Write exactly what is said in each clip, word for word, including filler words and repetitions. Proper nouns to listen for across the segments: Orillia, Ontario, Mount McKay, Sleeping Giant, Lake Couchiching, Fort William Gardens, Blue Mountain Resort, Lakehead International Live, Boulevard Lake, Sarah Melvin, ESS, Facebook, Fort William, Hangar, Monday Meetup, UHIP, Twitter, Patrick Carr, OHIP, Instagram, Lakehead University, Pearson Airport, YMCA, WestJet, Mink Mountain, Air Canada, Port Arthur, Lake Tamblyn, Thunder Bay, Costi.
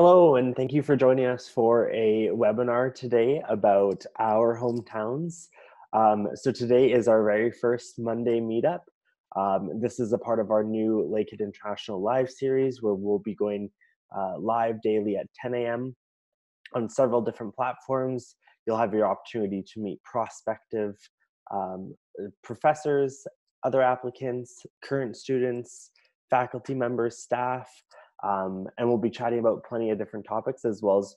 Hello, and thank you for joining us for a webinar today about our hometowns. Um, so today is our very first Monday Meetup. Um, this is a part of our new Lakehead International Live series where we'll be going uh, live daily at ten A M on several different platforms. You'll have your opportunity to meet prospective um, professors, other applicants, current students, faculty members, staff, Um, and we'll be chatting about plenty of different topics, as well as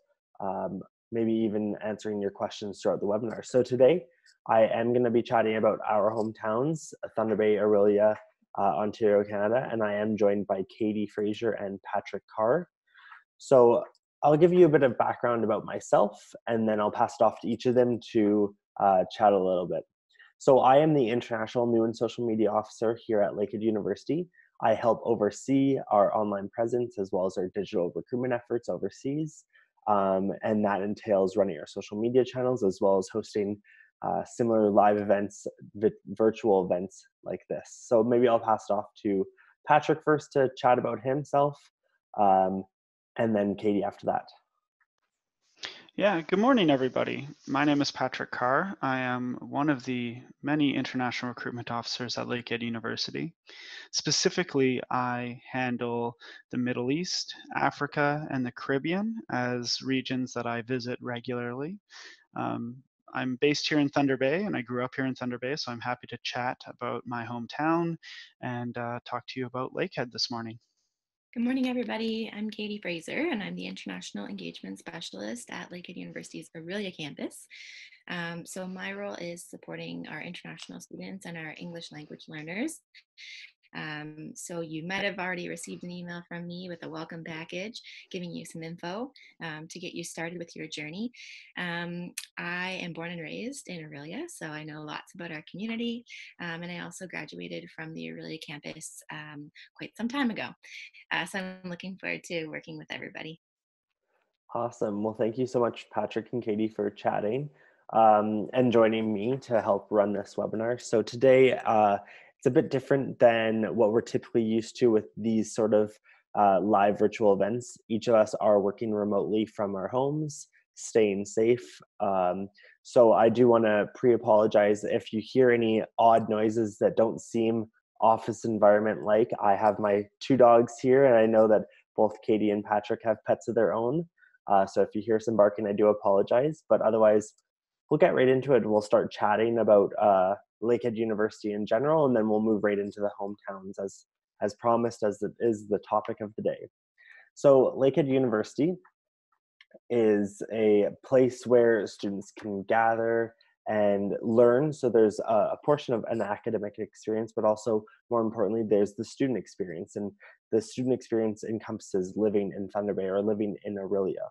um, maybe even answering your questions throughout the webinar. So today, I am going to be chatting about our hometowns, Thunder Bay, Orillia, uh, Ontario, Canada, and I am joined by Katie Fraser and Patrick Carr. So I'll give you a bit of background about myself, and then I'll pass it off to each of them to uh, chat a little bit. So I am the International New and Social Media Officer here at Lakehead University. I help oversee our online presence as well as our digital recruitment efforts overseas. Um, and that entails running our social media channels as well as hosting uh, similar live events, vi virtual events like this. So maybe I'll pass it off to Patrick first to chat about himself, um, and then Katie after that. Yeah, good morning, everybody. My name is Patrick Carr. I am one of the many international recruitment officers at Lakehead University. Specifically, I handle the Middle East, Africa, and the Caribbean as regions that I visit regularly. Um, I'm based here in Thunder Bay, and I grew up here in Thunder Bay, so I'm happy to chat about my hometown and uh, talk to you about Lakehead this morning. Good morning, everybody. I'm Katie Fraser, and I'm the International Engagement Specialist at Lakehead University's Orillia campus. Um, so my role is supporting our international students and our English language learners. Um, so you might have already received an email from me with a welcome package, giving you some info um, to get you started with your journey. Um, I am born and raised in Orillia, so I know lots about our community, um, and I also graduated from the Orillia campus um, quite some time ago. Uh, so I'm looking forward to working with everybody. Awesome. Well, thank you so much, Patrick and Katie, for chatting um, and joining me to help run this webinar. So today, uh, it's a bit different than what we're typically used to with these sort of uh, live virtual events. Each of us are working remotely from our homes, staying safe. Um, so I do want to pre-apologize if you hear any odd noises that don't seem office environment-like. I have my two dogs here, and I know that both Katie and Patrick have pets of their own. Uh, so if you hear some barking, I do apologize. But otherwise, we'll get right into it. We'll start chatting about uh, Lakehead University in general, and then we'll move right into the hometowns as as promised, as it is the topic of the day. So Lakehead University is a place where students can gather and learn. So there's a, a portion of an academic experience, but also more importantly, there's the student experience, and the student experience encompasses living in Thunder Bay or living in Orillia.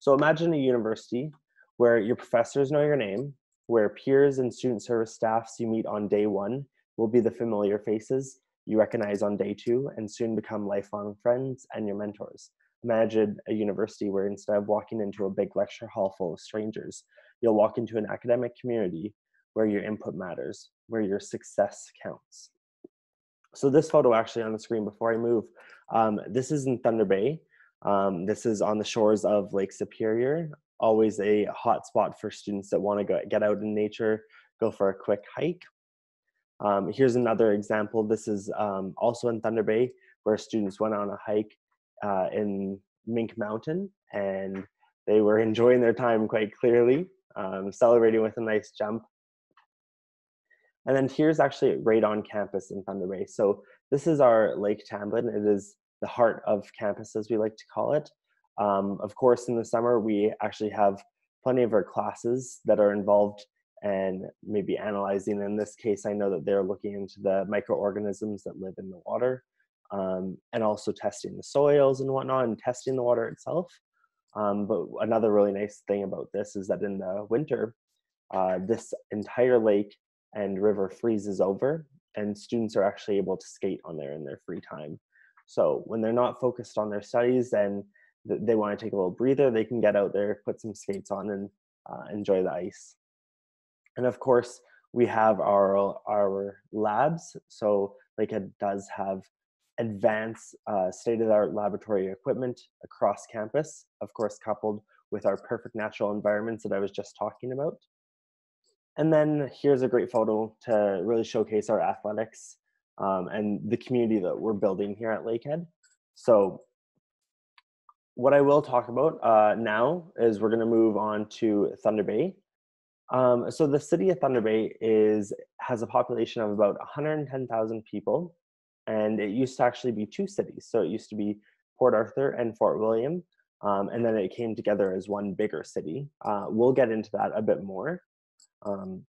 So imagine a university where your professors know your name, where peers and student service staffs you meet on day one will be the familiar faces you recognize on day two and soon become lifelong friends and your mentors. Imagine a university where instead of walking into a big lecture hall full of strangers, you'll walk into an academic community where your input matters, where your success counts. So this photo actually on the screen before I move, um, this is in Thunder Bay. Um, this is on the shores of Lake Superior, always a hot spot for students that want to go get out in nature, go for a quick hike. Um, here's another example. This is um, also in Thunder Bay, where students went on a hike uh, in Mink Mountain, and they were enjoying their time quite clearly, um, celebrating with a nice jump. And then here's actually right on campus in Thunder Bay. So this is our Lake Tamblyn. It is the heart of campus, as we like to call it. Um, of course, in the summer, we actually have plenty of our classes that are involved and maybe analyzing. In this case, I know that they're looking into the microorganisms that live in the water, um, and also testing the soils and whatnot, and testing the water itself. Um, but another really nice thing about this is that in the winter, uh, this entire lake and river freezes over, and students are actually able to skate on there in their free time. So when they're not focused on their studies and they want to take a little breather, they can get out there, put some skates on, and uh, enjoy the ice. And of course, we have our, our labs. So Lakehead does have advanced uh, state-of-the-art laboratory equipment across campus, of course, coupled with our perfect natural environments that I was just talking about. And then here's a great photo to really showcase our athletics um, and the community that we're building here at Lakehead. So what I will talk about uh, now is we're gonna move on to Thunder Bay. Um, so the city of Thunder Bay is, has a population of about one hundred ten thousand people, and it used to actually be two cities. So it used to be Port Arthur and Fort William, um, and then it came together as one bigger city. Uh, we'll get into that a bit more. Um,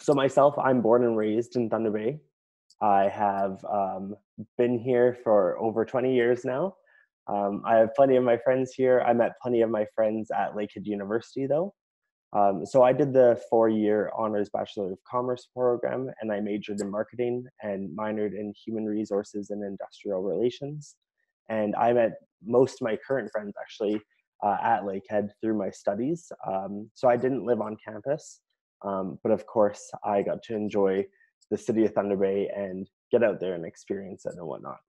so myself, I'm born and raised in Thunder Bay. I have um, been here for over twenty years now. Um, I have plenty of my friends here. I met plenty of my friends at Lakehead University though. Um, so I did the four-year Honors Bachelor of Commerce program, and I majored in marketing and minored in human resources and industrial relations. And I met most of my current friends actually Uh, at Lakehead through my studies. Um, so I didn't live on campus, um, but of course I got to enjoy the city of Thunder Bay and get out there and experience it and whatnot.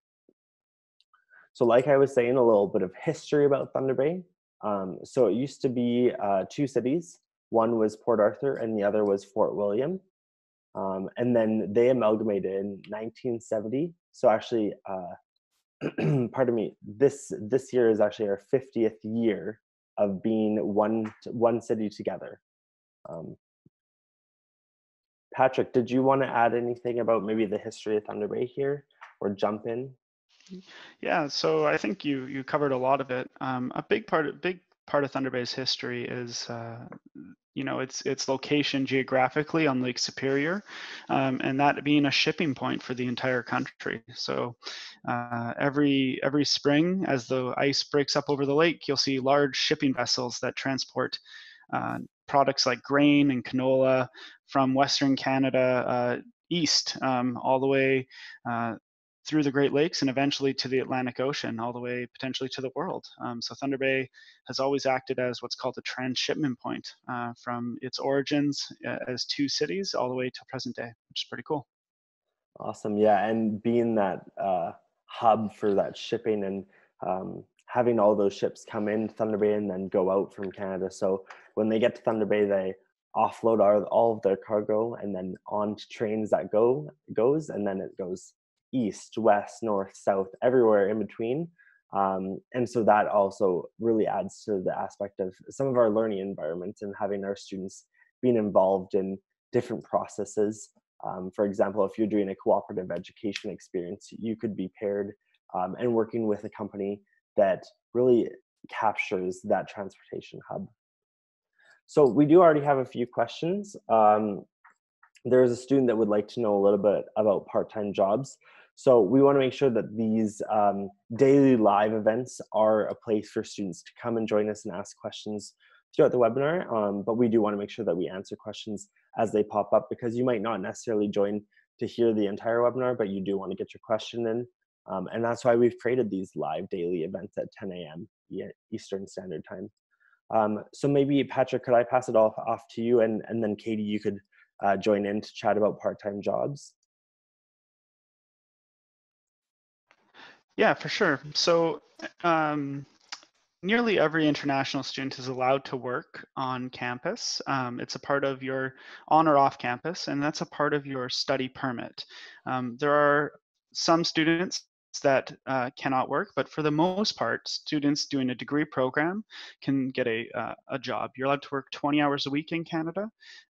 So like I was saying, a little bit of history about Thunder Bay. Um, so it used to be uh, two cities. One was Port Arthur and the other was Fort William. Um, and then they amalgamated in nineteen seventy. So actually, uh, pardon me, this this year is actually our fiftieth year of being one one city together. Um, Patrick, did you want to add anything about maybe the history of Thunder Bay here or jump in? Yeah, so I think you you covered a lot of it. Um, a big part of big part of Thunder Bay's history is uh, you know, its its location geographically on Lake Superior, um, and that being a shipping point for the entire country. So uh, every every spring, as the ice breaks up over the lake, you'll see large shipping vessels that transport uh, products like grain and canola from Western Canada uh, east, um, all the way uh, through the Great Lakes and eventually to the Atlantic Ocean, all the way potentially to the world. Um, so Thunder Bay has always acted as what's called a transshipment point uh, from its origins uh, as two cities all the way to present day, which is pretty cool. Awesome, yeah, and being that uh, hub for that shipping and um, having all those ships come in Thunder Bay and then go out from Canada. So when they get to Thunder Bay, they offload our, all of their cargo and then on to trains that go goes, and then it goes east, west, north, south, everywhere in between. Um, and so that also really adds to the aspect of some of our learning environments and having our students being involved in different processes. Um, for example, if you're doing a cooperative education experience, you could be paired um, and working with a company that really captures that transportation hub. So we do already have a few questions. Um, there is a student that would like to know a little bit about part-time jobs. So we want to make sure that these um, daily live events are a place for students to come and join us and ask questions throughout the webinar. Um, but we do want to make sure that we answer questions as they pop up, because you might not necessarily join to hear the entire webinar, but you do want to get your question in. Um, and that's why we've created these live daily events at ten A M Eastern Standard Time. Um, so maybe Patrick, could I pass it off, off to you, and, and then Katie, you could uh, join in to chat about part-time jobs. Yeah, for sure. So um, nearly every international student is allowed to work on campus. Um, it's a part of your on or off campus, and that's a part of your study permit. Um, there are some students that uh, cannot work, but for the most part, students doing a degree program can get a, uh, a job. You're allowed to work twenty hours a week in Canada,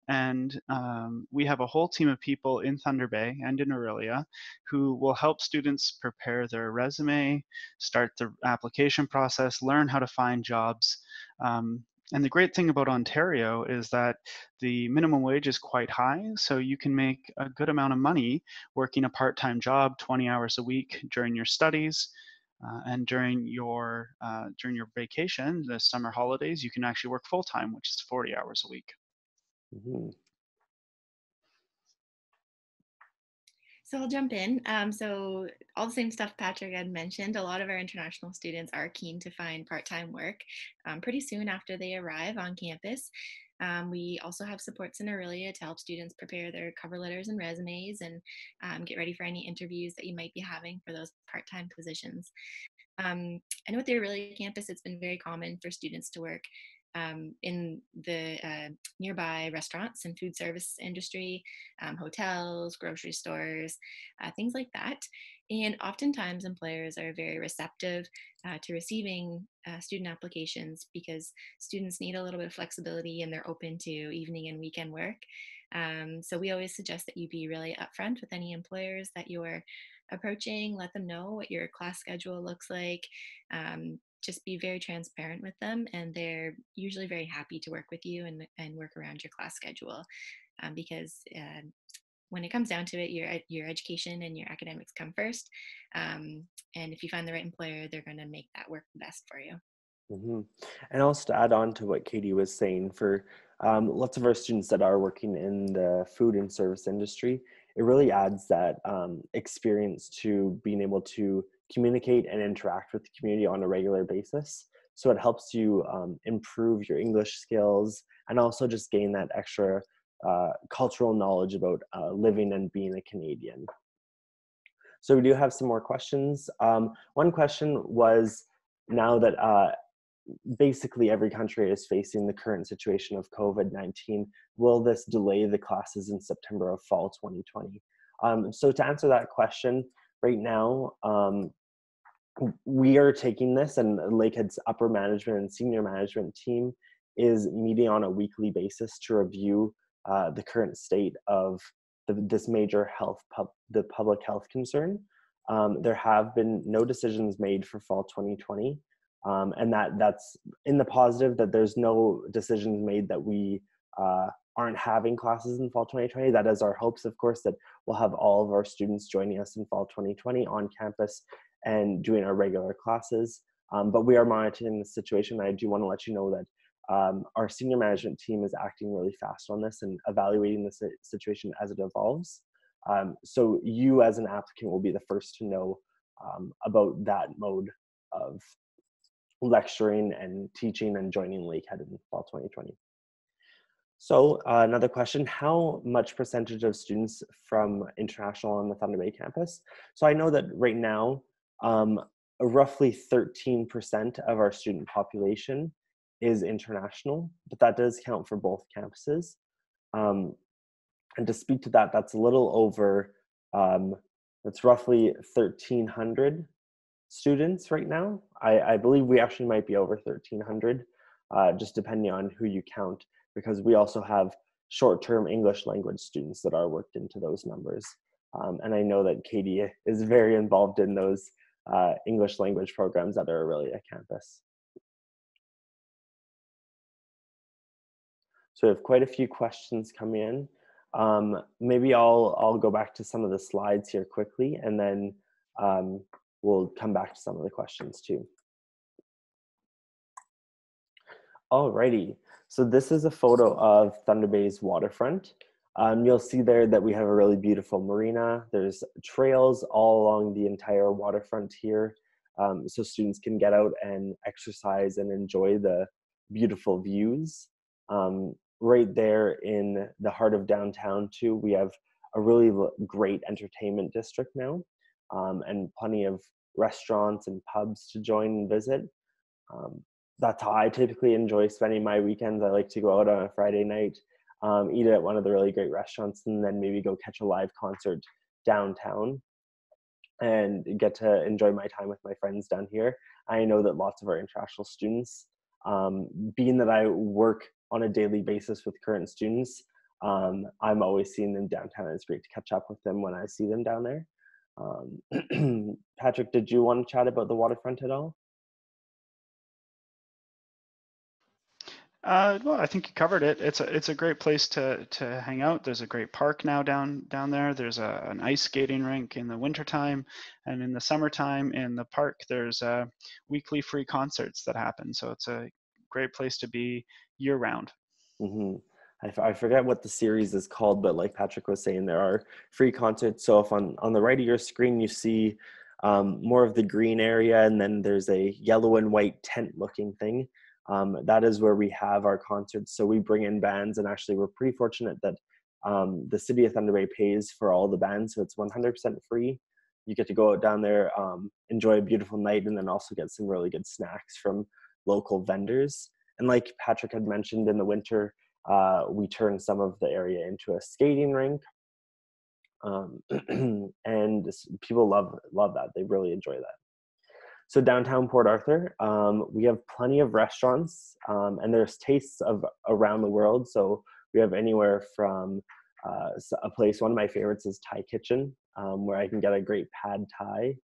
and um, we have a whole team of people in Thunder Bay and in Orillia who will help students prepare their resume, start the application process, learn how to find jobs. Um, And the great thing about Ontario is that the minimum wage is quite high, so you can make a good amount of money working a part-time job twenty hours a week during your studies uh, and during your, uh, during your vacation, the summer holidays, you can actually work full-time, which is forty hours a week. Mm-hmm. So I'll jump in. Um, so all the same stuff Patrick had mentioned, a lot of our international students are keen to find part-time work um, pretty soon after they arrive on campus. Um, we also have supports in Orillia to help students prepare their cover letters and resumes and um, get ready for any interviews that you might be having for those part-time positions. Um, I know with the Orillia campus, it's been very common for students to work um, in the uh, nearby restaurants and food service industry, um, hotels, grocery stores, uh, things like that. And oftentimes employers are very receptive uh, to receiving uh, student applications because students need a little bit of flexibility and they're open to evening and weekend work. Um, so we always suggest that you be really upfront with any employers that you're approaching, let them know what your class schedule looks like. Um, just be very transparent with them, and they're usually very happy to work with you and, and work around your class schedule um, because uh, when it comes down to it, your your education and your academics come first. Um, and if you find the right employer, they're going to make that work best for you. Mm-hmm. And also to add on to what Katie was saying, for um, lots of our students that are working in the food and service industry, it really adds that um, experience to being able to communicate and interact with the community on a regular basis. So it helps you um, improve your English skills and also just gain that extra Uh, cultural knowledge about uh, living and being a Canadian. So we do have some more questions. Um, one question was, now that uh, basically every country is facing the current situation of COVID nineteen, will this delay the classes in September of fall twenty twenty? Um, so to answer that question, right now, um, we are taking this, and Lakehead's upper management and senior management team is meeting on a weekly basis to review Uh, the current state of the, this major health, pub, the public health concern. Um, there have been no decisions made for fall twenty twenty, um, and that that's in the positive, that there's no decisions made that we uh, aren't having classes in fall twenty twenty. That is our hopes, of course, that we'll have all of our students joining us in fall twenty twenty on campus and doing our regular classes. Um, but we are monitoring the situation. I do want to let you know that Um, our senior management team is acting really fast on this and evaluating the si- situation as it evolves. Um, so you as an applicant will be the first to know um, about that mode of lecturing and teaching and joining Lakehead in fall twenty twenty. So uh, another question, how much percentage of students from international on the Thunder Bay campus? So I know that right now, um, roughly thirteen percent of our student population is international, but that does count for both campuses. Um, and to speak to that, that's a little over, um, that's roughly thirteen hundred students right now. I, I believe we actually might be over thirteen hundred, uh, just depending on who you count, because we also have short-term English language students that are worked into those numbers. Um, and I know that Katie is very involved in those uh, English language programs at our Orillia campus. So we have quite a few questions come in. Um, maybe I'll, I'll go back to some of the slides here quickly, and then um, we'll come back to some of the questions too. Alrighty, so this is a photo of Thunder Bay's waterfront. Um, you'll see there that we have a really beautiful marina. There's trails all along the entire waterfront here. Um, so students can get out and exercise and enjoy the beautiful views. Um, Right there in the heart of downtown too, we have a really great entertainment district now, um, and plenty of restaurants and pubs to join and visit. Um, that's how I typically enjoy spending my weekends. I like to go out on a Friday night, um, eat at one of the really great restaurants, and then maybe go catch a live concert downtown and get to enjoy my time with my friends down here. I know that lots of our international students, um, being that I work on a daily basis with current students, um, I'm always seeing them downtown, and it's great to catch up with them when I see them down there. Um, Patrick, did you want to chat about the waterfront at all? Uh, well, I think you covered it. It's a it's a great place to to hang out. There's a great park now down down there. There's a, an ice skating rink in the wintertime, and in the summertime in the park there's uh, weekly free concerts that happen. So it's a great place to be year round. Mm-hmm. I, f I forget what the series is called, but like Patrick was saying, there are free concerts. So if on, on the right of your screen, you see um, more of the green area, and then there's a yellow and white tent looking thing. Um, that is where we have our concerts. So we bring in bands, and actually we're pretty fortunate that um, the city of Thunder Bay pays for all the bands. So it's one hundred percent free. You get to go out down there, um, enjoy a beautiful night, and then also get some really good snacks from local vendors. And like Patrick had mentioned, in the winter, uh, we turn some of the area into a skating rink. Um, and people love, love that. They really enjoy that. So downtown Port Arthur, um, we have plenty of restaurants, um, and there's tastes of around the world. So we have anywhere from uh, a place, one of my favorites is Thai Kitchen, um, where I can get a great pad Thai.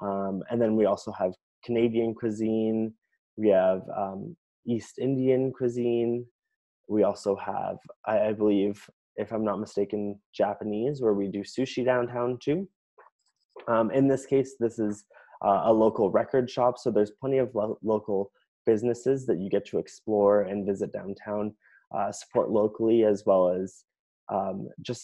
Um, and then we also have Canadian cuisine. We have um, East Indian cuisine. We also have, I, I believe, if I'm not mistaken, Japanese, where we do sushi downtown too. Um, in this case, this is Uh, a local record shop, so there's plenty of lo local businesses that you get to explore and visit downtown, uh, support locally, as well as um, just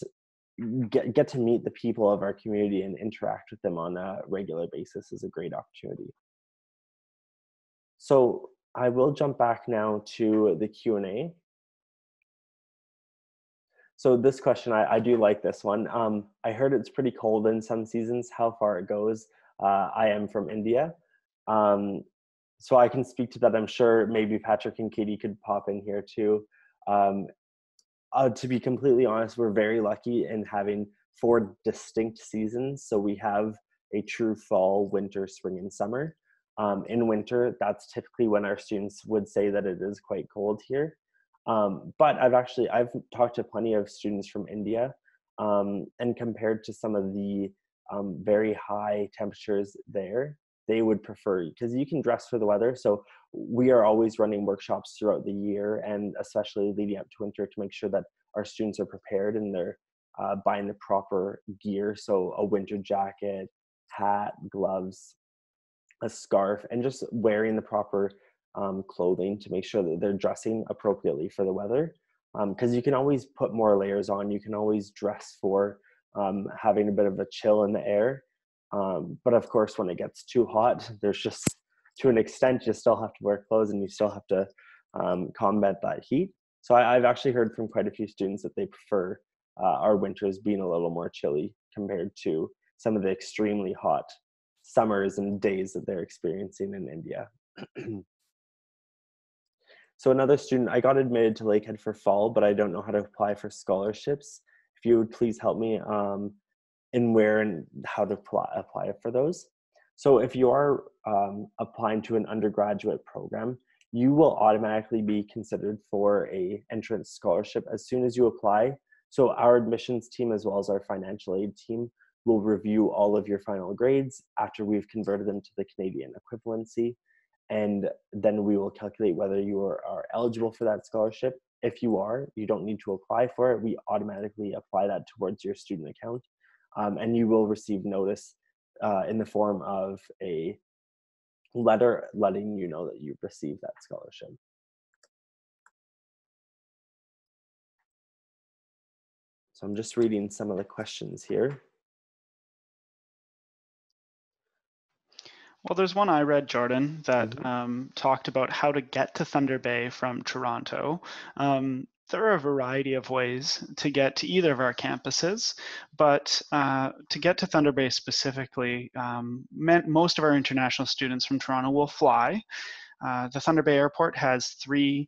get, get to meet the people of our community and interact with them on a regular basis is a great opportunity. So I will jump back now to the Q and A. So this question, I, I do like this one. Um, I heard it's pretty cold in some seasons, how far it goes. Uh, I am from India, um, so I can speak to that. I'm sure maybe Patrick and Katie could pop in here too. Um, uh, to be completely honest, we're very lucky in having four distinct seasons. So we have a true fall, winter, spring, and summer. Um, in winter, that's typically when our students would say that it is quite cold here. Um, but I've actually, I've talked to plenty of students from India, um, and compared to some of the Um, very high temperatures there, they would prefer, because you can dress for the weather. So we are always running workshops throughout the year, and especially leading up to winter, to make sure that our students are prepared and they're uh, buying the proper gear. So a winter jacket, hat, gloves, a scarf, and just wearing the proper um, clothing to make sure that they're dressing appropriately for the weather. Because um, you can always put more layers on, you can always dress for Um, having a bit of a chill in the air, um, but of course when it gets too hot, there's just, to an extent, you still have to wear clothes and you still have to um, combat that heat. So I, I've actually heard from quite a few students that they prefer uh, our winters being a little more chilly compared to some of the extremely hot summers and days that they're experiencing in India. So another student, I got admitted to Lakehead for fall, but I don't know how to apply for scholarships. If you would please help me um, in where and how to apply for those. So if you are um, applying to an undergraduate program, you will automatically be considered for a entrance scholarship as soon as you apply. So our admissions team, as well as our financial aid team, will review all of your final grades after we've converted them to the Canadian equivalency. And then we will calculate whether you are, are eligible for that scholarship. If you are, you don't need to apply for it. We automatically apply that towards your student account. Um, and you will receive notice uh, in the form of a letter letting you know that you've received that scholarship. So I'm just reading some of the questions here. Well, there's one I read, Jordan, that mm-hmm. um, talked about how to get to Thunder Bay from Toronto. Um, there are a variety of ways to get to either of our campuses, but uh, to get to Thunder Bay specifically, um, most of our international students from Toronto will fly. Uh, the Thunder Bay Airport has three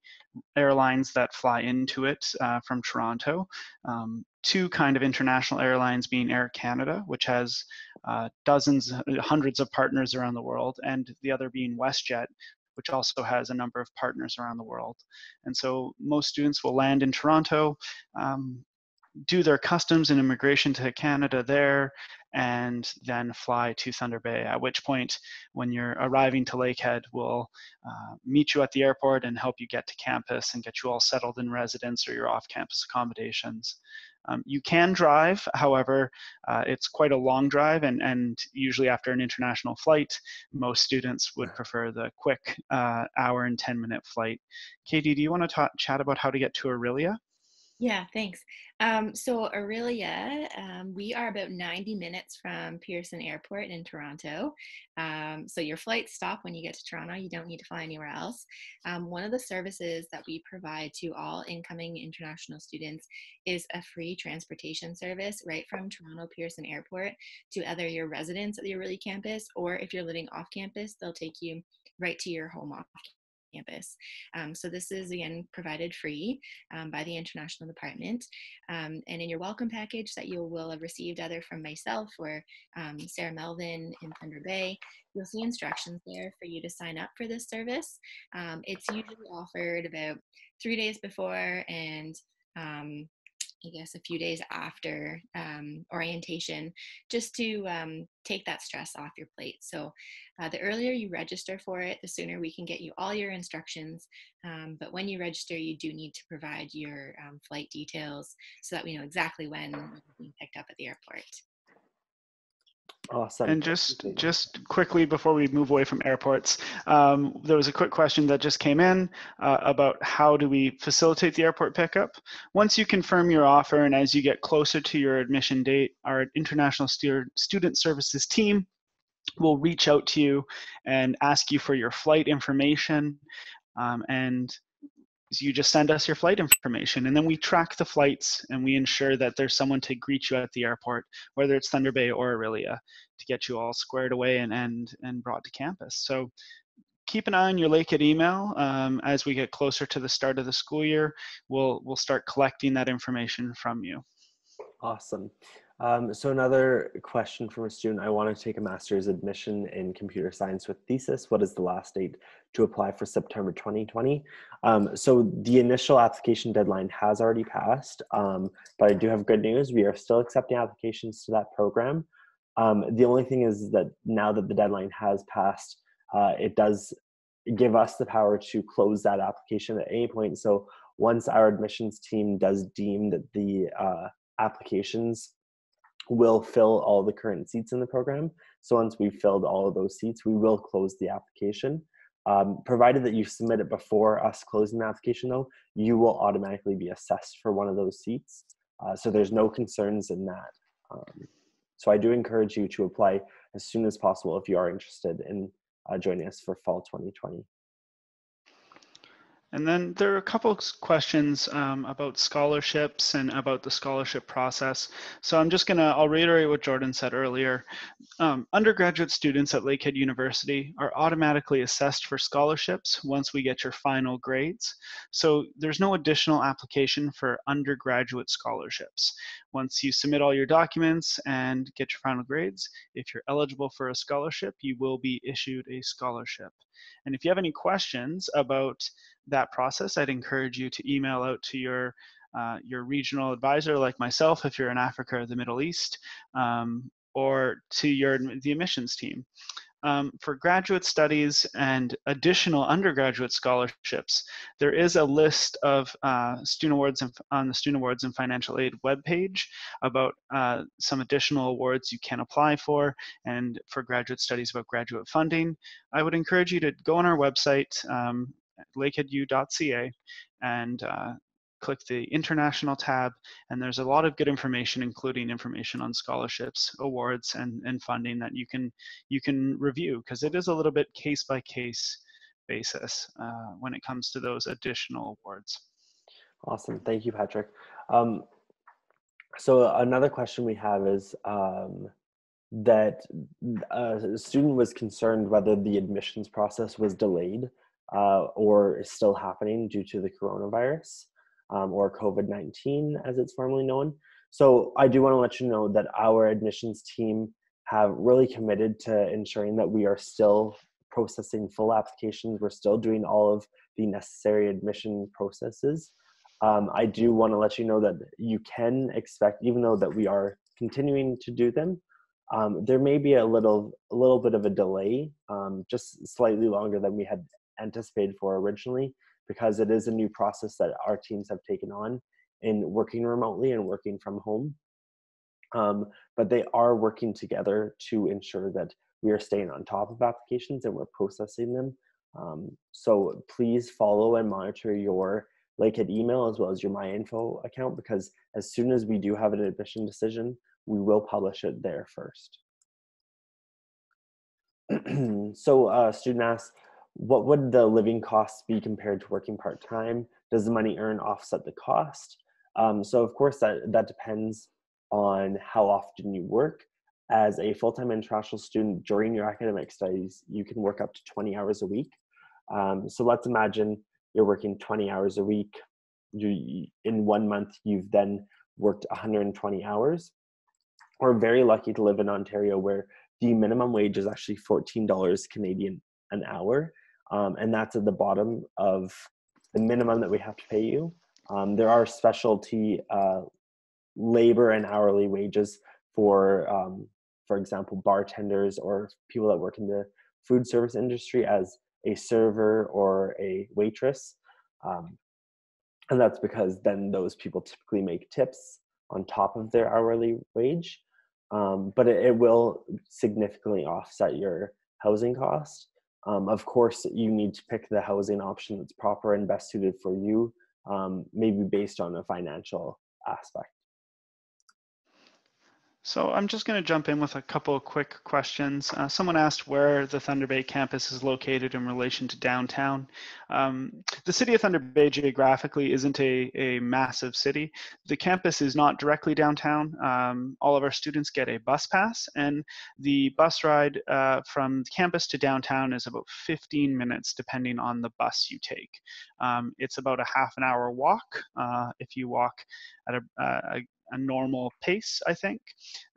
airlines that fly into it uh, from Toronto. Um, two kind of international airlines being Air Canada, which has uh, dozens, hundreds of partners around the world, and the other being WestJet, which also has a number of partners around the world. And so most students will land in Toronto, um, do their customs and immigration to Canada there, and then fly to Thunder Bay, at which point, when you're arriving to Lakehead, we'll uh, meet you at the airport and help you get to campus and get you all settled in residence or your off-campus accommodations. Um, you can drive, however, uh, it's quite a long drive, and, and usually after an international flight, most students would prefer the quick uh, hour and ten minute flight. Katie, do you want to chat about how to get to Orillia? Yeah, thanks. Um, so Orillia, um, we are about ninety minutes from Pearson Airport in Toronto. Um, so your flights stop when you get to Toronto. You don't need to fly anywhere else. Um, one of the services that we provide to all incoming international students is a free transportation service right from Toronto Pearson Airport to either your residence at the Orillia campus, or if you're living off campus, they'll take you right to your home off campus. campus. Um, so this is again provided free um, by the International Department, um, and in your welcome package that you will have received either from myself or um, Sarah Melvin in Thunder Bay, you'll see instructions there for you to sign up for this service. Um, it's usually offered about three days before and um, I guess a few days after um, orientation, just to um, take that stress off your plate. So uh, the earlier you register for it, the sooner we can get you all your instructions. Um, but when you register, you do need to provide your um, flight details so that we know exactly when you're picked up at the airport. Awesome. And just just quickly before we move away from airports, um, there was a quick question that just came in uh, about how do we facilitate the airport pickup. Once you confirm your offer and as you get closer to your admission date, our International Stu- Student Services team will reach out to you and ask you for your flight information, um, and you just send us your flight information, and then we track the flights and we ensure that there's someone to greet you at the airport, whether it's Thunder Bay or Orillia, to get you all squared away and and, and brought to campus. So keep an eye on your Lakehead email. Um, as we get closer to the start of the school year, we'll we'll start collecting that information from you. Awesome. Um, so another question from a student: I want to take a master's admission in computer science with thesis. What is the last date to apply for September twenty twenty? Um, so the initial application deadline has already passed, um, but I do have good news. We are still accepting applications to that program. Um, the only thing is that now that the deadline has passed, uh, it does give us the power to close that application at any point. So once our admissions team does deem that the uh, applications will fill all the current seats in the program, so once we've filled all of those seats, we will close the application. Um, provided that you submit it before us closing the application, though, you will automatically be assessed for one of those seats. Uh, so there's no concerns in that. Um, so I do encourage you to apply as soon as possible if you are interested in uh, joining us for fall twenty twenty. And then there are a couple of questions um, about scholarships and about the scholarship process. So I'm just gonna, I'll reiterate what Jordan said earlier. Um, undergraduate students at Lakehead University are automatically assessed for scholarships once we get your final grades. So there's no additional application for undergraduate scholarships. Once you submit all your documents and get your final grades, if you're eligible for a scholarship, you will be issued a scholarship. And if you have any questions about that process, I'd encourage you to email out to your uh, your regional advisor, like myself, if you're in Africa or the Middle East, um, or to your the admissions team. Um, for graduate studies and additional undergraduate scholarships, there is a list of uh, student awards and, on the Student Awards and Financial Aid webpage about uh, some additional awards you can apply for, and for graduate studies about graduate funding. I would encourage you to go on our website, um, lakehead u dot c a, and uh, click the International tab, and there's a lot of good information, including information on scholarships, awards, and, and funding that you can you can review, because it is a little bit case-by-case basis uh, when it comes to those additional awards. Awesome. Thank you, Patrick. Um, so another question we have is um, that a student was concerned whether the admissions process was delayed uh, or is still happening due to the coronavirus. Um, or COVID nineteen, as it's formally known. So I do want to let you know that our admissions team have really committed to ensuring that we are still processing full applications. We're still doing all of the necessary admission processes. Um, I do want to let you know that you can expect, even though that we are continuing to do them, um, there may be a little, a little bit of a delay, um, just slightly longer than we had anticipated for originally, because it is a new process that our teams have taken on in working remotely and working from home. Um, but they are working together to ensure that we are staying on top of applications and we're processing them. Um, so please follow and monitor your Lakehead email as well as your MyInfo account, because as soon as we do have an admission decision, we will publish it there first. So a uh, student asks, what would the living costs be compared to working part-time? Does the money earned offset the cost? Um, so of course that, that depends on how often you work. As a full-time international student during your academic studies, you can work up to twenty hours a week. Um, so let's imagine you're working twenty hours a week. You, in one month, you've then worked one hundred twenty hours. We're very lucky to live in Ontario where the minimum wage is actually fourteen dollars Canadian an hour. Um, and that's at the bottom of the minimum that we have to pay you. Um, there are specialty uh, labor and hourly wages for, um, for example, bartenders or people that work in the food service industry as a server or a waitress. Um, and that's because then those people typically make tips on top of their hourly wage. Um, but it, it will significantly offset your housing cost. Um, of course, you need to pick the housing option that's proper and best suited for you, um, maybe based on a financial aspect. So I'm just going to jump in with a couple of quick questions. Uh, someone asked where the Thunder Bay campus is located in relation to downtown. Um, the city of Thunder Bay geographically isn't a, a massive city. The campus is not directly downtown. Um, all of our students get a bus pass, and the bus ride uh, from the campus to downtown is about fifteen minutes depending on the bus you take. Um, it's about a half an hour walk uh, if you walk at a, a a normal pace, I think.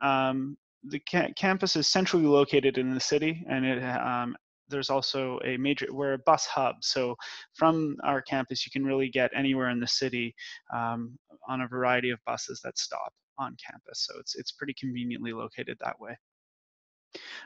Um, the ca campus is centrally located in the city, and it, um, there's also a major, we're a bus hub. So from our campus, you can really get anywhere in the city um, on a variety of buses that stop on campus. So it's, it's pretty conveniently located that way.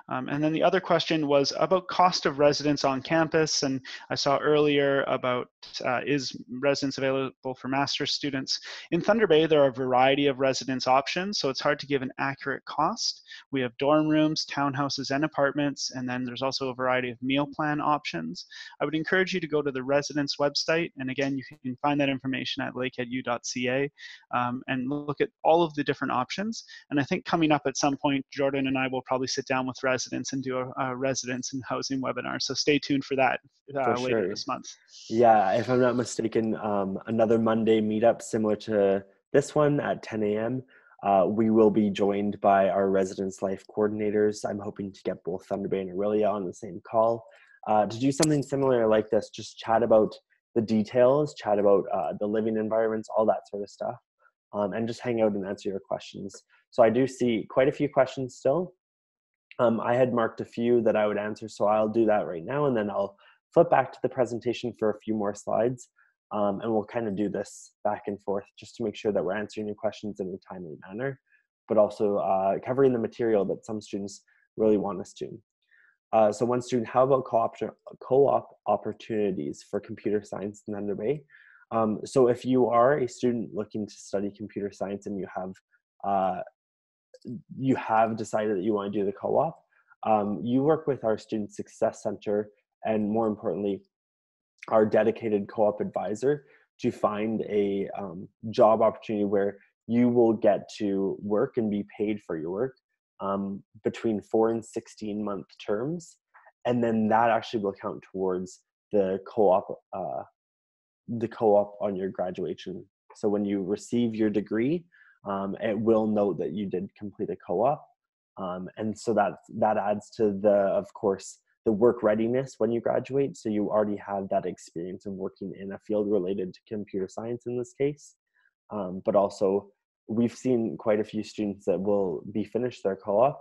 Um, and then the other question was about cost of residence on campus, and I saw earlier about uh, is residence available for master's students. In Thunder Bay, there are a variety of residence options, so it's hard to give an accurate cost. We have dorm rooms, townhouses, and apartments, and then there's also a variety of meal plan options. I would encourage you to go to the residence website, and again, you can find that information at lakehead u dot c a um, and look at all of the different options. And I think coming up at some point, Jordan and I will probably sit down with residents and do a, a residence and housing webinar. So stay tuned for that uh, for later sure. this month. Yeah, if I'm not mistaken, um, another Monday meetup similar to this one at ten A M Uh, we will be joined by our residence life coordinators. I'm hoping to get both Thunder Bay and Orillia on the same call uh, to do something similar like this. Just chat about the details, chat about uh, the living environments, all that sort of stuff, um, and just hang out and answer your questions. So I do see quite a few questions still. Um, I had marked a few that I would answer, so I'll do that right now, and then I'll flip back to the presentation for a few more slides, um, and we'll kind of do this back and forth just to make sure that we're answering your questions in a timely manner, but also uh, covering the material that some students really want us to. Uh, so one student, how about co-op co-op opportunities for computer science in Thunder Bay? Um, so if you are a student looking to study computer science and you have uh, you have decided that you want to do the co-op, um, you work with our Student Success Center and, more importantly, our dedicated co-op advisor to find a um, job opportunity where you will get to work and be paid for your work um, between four and sixteen month terms. And then that actually will count towards the co-op uh, the co-op on your graduation. So when you receive your degree, Um, it will note that you did complete a co-op, um, and so that that adds to the, of course, the work readiness when you graduate. So you already have that experience of working in a field related to computer science in this case, um, but also we've seen quite a few students that will be finished their co-op,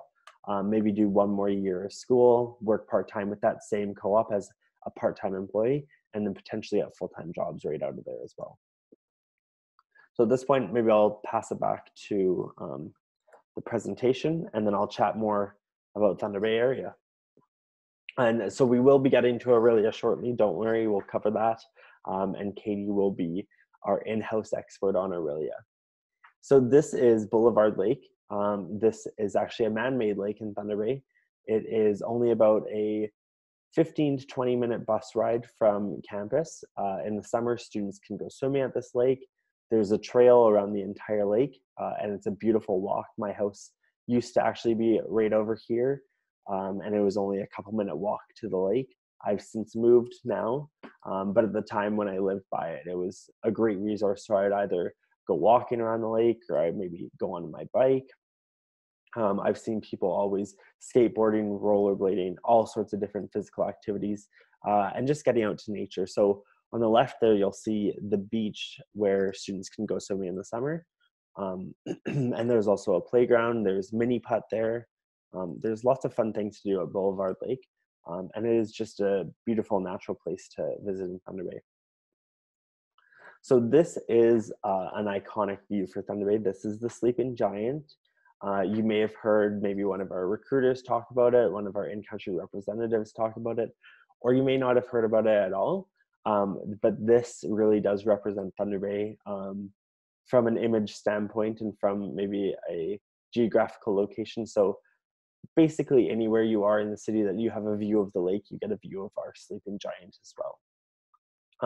um, maybe do one more year of school, work part-time with that same co-op as a part-time employee, and then potentially have full-time jobs right out of there as well. So at this point, maybe I'll pass it back to um, the presentation, and then I'll chat more about Thunder Bay area. And so we will be getting to Orillia shortly. Don't worry, we'll cover that. Um, and Katie will be our in-house expert on Orillia. So this is Boulevard Lake. Um, this is actually a man-made lake in Thunder Bay. It is only about a fifteen to twenty minute bus ride from campus. Uh, in the summer, students can go swimming at this lake. There's a trail around the entire lake, uh, and it's a beautiful walk. My house used to actually be right over here, um, and it was only a couple minute walk to the lake. I've since moved now, um, but at the time when I lived by it, it was a great resource. So I'd either go walking around the lake, or I'd maybe go on my bike. Um, I've seen people always skateboarding, rollerblading, all sorts of different physical activities, uh, and just getting out to nature. So on the left there, you'll see the beach where students can go swimming in the summer. Um, and there's also a playground, there's mini putt there. Um, there's lots of fun things to do at Boulevard Lake. Um, and it is just a beautiful natural place to visit in Thunder Bay. So this is uh, an iconic view for Thunder Bay. This is the Sleeping Giant. Uh, you may have heard maybe one of our recruiters talk about it, one of our in-country representatives talk about it, or you may not have heard about it at all. Um, but this really does represent Thunder Bay um, from an image standpoint and from maybe a geographical location. So basically anywhere you are in the city that you have a view of the lake, you get a view of our Sleeping Giant as well.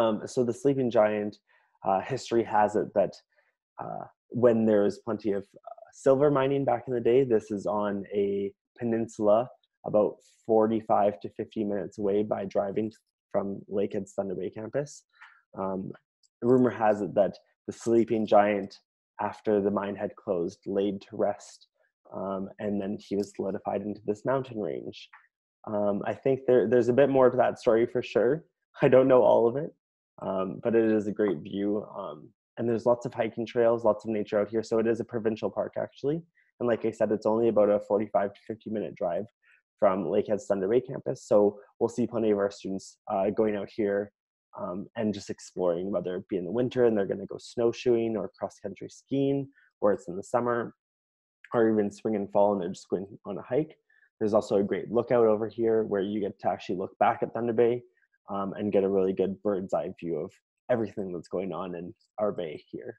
Um, so the Sleeping Giant, uh, history has it that uh, when there was plenty of uh, silver mining back in the day, this is on a peninsula about forty-five to fifty minutes away by driving from Lakehead's Thunder Bay campus. Um, rumor has it that the Sleeping Giant, after the mine had closed, laid to rest, um, and then he was solidified into this mountain range. Um, I think there, there's a bit more to that story for sure. I don't know all of it, um, but it is a great view. Um, and there's lots of hiking trails, lots of nature out here. So it is a provincial park actually. And like I said, it's only about a forty-five to fifty minute drive from Lakehead's Thunder Bay campus. So we'll see plenty of our students uh, going out here um, and just exploring, whether it be in the winter and they're gonna go snowshoeing or cross-country skiing, or it's in the summer, or even spring and fall and they're just going on a hike. There's also a great lookout over here where you get to actually look back at Thunder Bay um, and get a really good bird's eye view of everything that's going on in our bay here.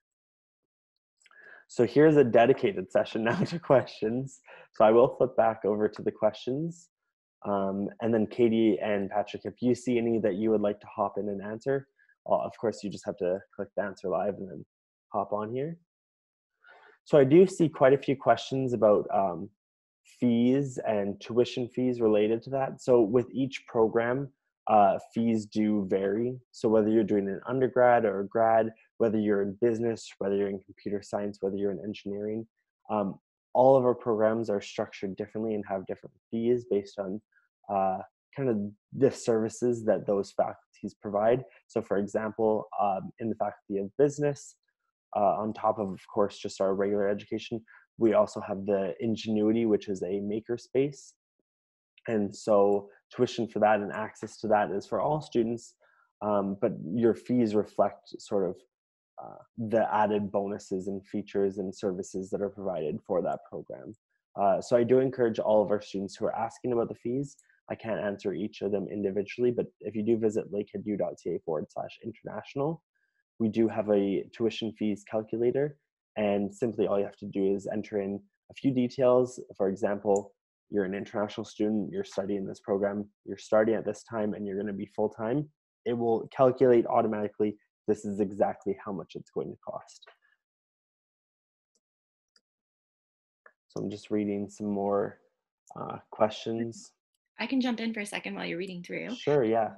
So here's a dedicated session now to questions. So I will flip back over to the questions. Um, and then Katie and Patrick, if you see any that you would like to hop in and answer, uh, of course you just have to click the answer live and then hop on here. So I do see quite a few questions about um, fees and tuition fees related to that. So with each program, uh, fees do vary. So whether you're doing an undergrad or a grad, whether you're in business, whether you're in computer science, whether you're in engineering, um, all of our programs are structured differently and have different fees based on uh, kind of the services that those faculties provide. So for example, um, in the faculty of business, uh, on top of, of course, just our regular education, we also have the Ingenuity, which is a maker space. And so tuition for that and access to that is for all students, um, but your fees reflect sort of Uh, the added bonuses and features and services that are provided for that program. Uh, so I do encourage all of our students who are asking about the fees. I can't answer each of them individually, but if you do visit lakeheadu.ca forward slash international, we do have a tuition fees calculator, and simply all you have to do is enter in a few details. For example, you're an international student, you're studying this program, you're starting at this time, and you're going to be full-time. It will calculate automatically this is exactly how much it's going to cost. So I'm just reading some more uh, questions. I can jump in for a second while you're reading through. Sure, yeah.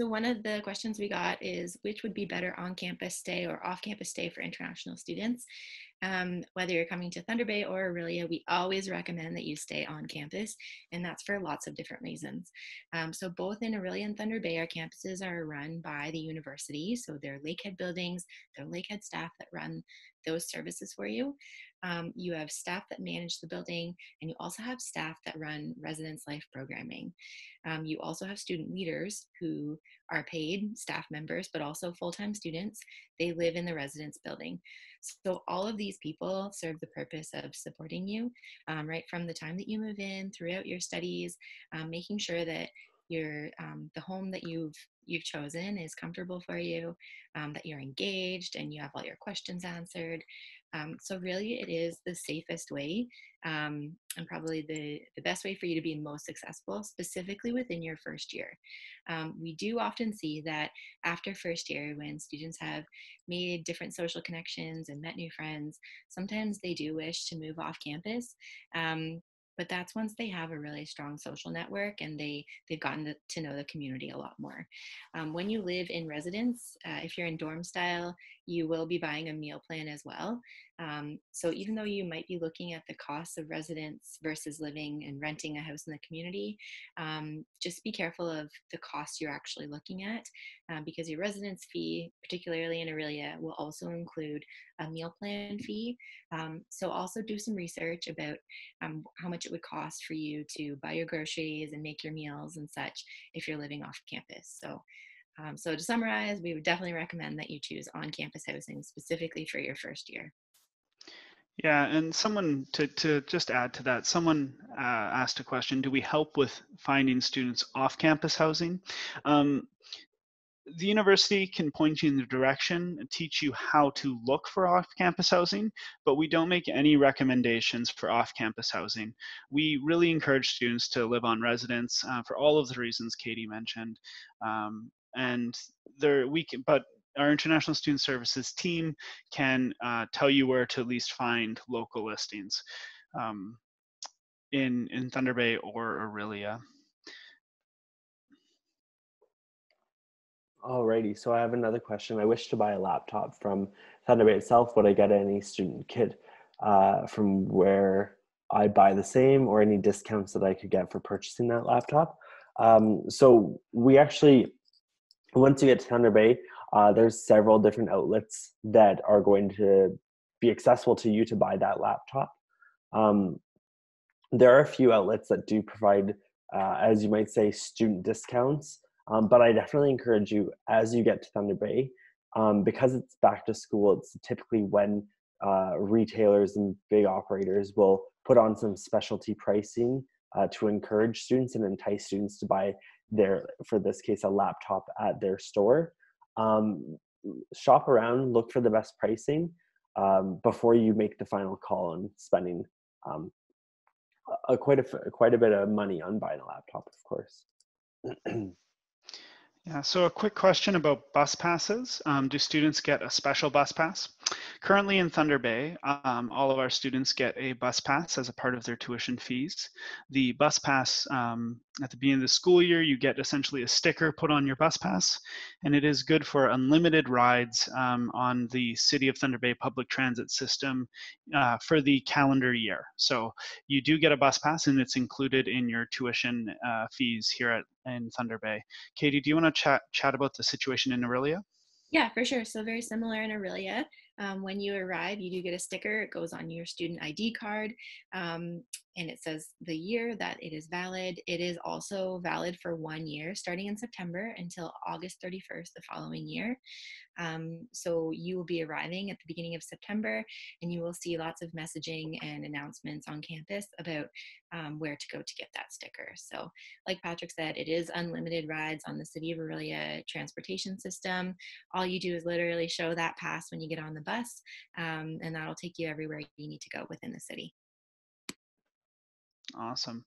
So one of the questions we got is, which would be better on-campus stay or off-campus stay for international students? Um, whether you're coming to Thunder Bay or Orillia, we always recommend that you stay on campus, and that's for lots of different reasons. Um, so both in Orillia and Thunder Bay, our campuses are run by the university. So they're Lakehead buildings, they're Lakehead staff that run those services for you. Um, you have staff that manage the building, and you also have staff that run residence life programming. Um, you also have student leaders who are paid staff members, but also full-time students. They live in the residence building. So all of these people serve the purpose of supporting you um, right from the time that you move in, throughout your studies, um, making sure that your um, the home that you've you've chosen is comfortable for you, um, that you're engaged and you have all your questions answered, Um, so really it is the safest way um, and probably the, the best way for you to be most successful, specifically within your first year. Um, we do often see that after first year, when students have made different social connections and met new friends, sometimes they do wish to move off campus. Um, But that's once they have a really strong social network and they, they've gotten to know the community a lot more. Um, when you live in residence, uh, if you're in dorm style, you will be buying a meal plan as well. Um, so even though you might be looking at the costs of residence versus living and renting a house in the community, um, just be careful of the costs you're actually looking at uh, because your residence fee, particularly in Orillia, will also include a meal plan fee. Um, so also do some research about um, how much it would cost for you to buy your groceries and make your meals and such if you're living off campus. So, um, so to summarize, we would definitely recommend that you choose on-campus housing specifically for your first year. Yeah, and someone, to, to just add to that, someone uh, asked a question, do we help with finding students off-campus housing? Um, the university can point you in the direction and teach you how to look for off-campus housing, but we don't make any recommendations for off-campus housing. We really encourage students to live on residence uh, for all of the reasons Katie mentioned, um, and there we can, but our International Student Services team can uh, tell you where to at least find local listings um, in, in Thunder Bay or Orillia. Alrighty, so I have another question. I wish to buy a laptop from Thunder Bay itself. Would I get any student kit uh, from where I buy the same, or any discounts that I could get for purchasing that laptop? Um, so we actually, once you get to Thunder Bay, Uh, there's several different outlets that are going to be accessible to you to buy that laptop. Um, there are a few outlets that do provide, uh, as you might say, student discounts, um, but I definitely encourage you, as you get to Thunder Bay, um, because it's back to school, it's typically when uh, retailers and big operators will put on some specialty pricing uh, to encourage students and entice students to buy their, for this case, a laptop at their store. Um, shop around, look for the best pricing um, before you make the final call on spending um, a, quite a quite a bit of money on buying a laptop, of course. Yeah, so a quick question about bus passes. Um, do students get a special bus pass? Currently in Thunder Bay, um, all of our students get a bus pass as a part of their tuition fees. The bus pass, um, at the beginning of the school year, you get essentially a sticker put on your bus pass, and it is good for unlimited rides um, on the City of Thunder Bay public transit system uh, for the calendar year. So you do get a bus pass, and it's included in your tuition uh, fees here at in Thunder Bay. Katie, do you want to chat chat about the situation in Orillia? Yeah, for sure. So very similar in Orillia. Um, when you arrive, you do get a sticker. It goes on your student I D card, um, and it says the year that it is valid. It is also valid for one year, starting in September until August thirty-first the following year. Um, so you will be arriving at the beginning of September, and you will see lots of messaging and announcements on campus about um, where to go to get that sticker. So like Patrick said, it is unlimited rides on the City of Orillia transportation system. All you do is literally show that pass when you get on the bus, um, and that'll take you everywhere you need to go within the city. Awesome.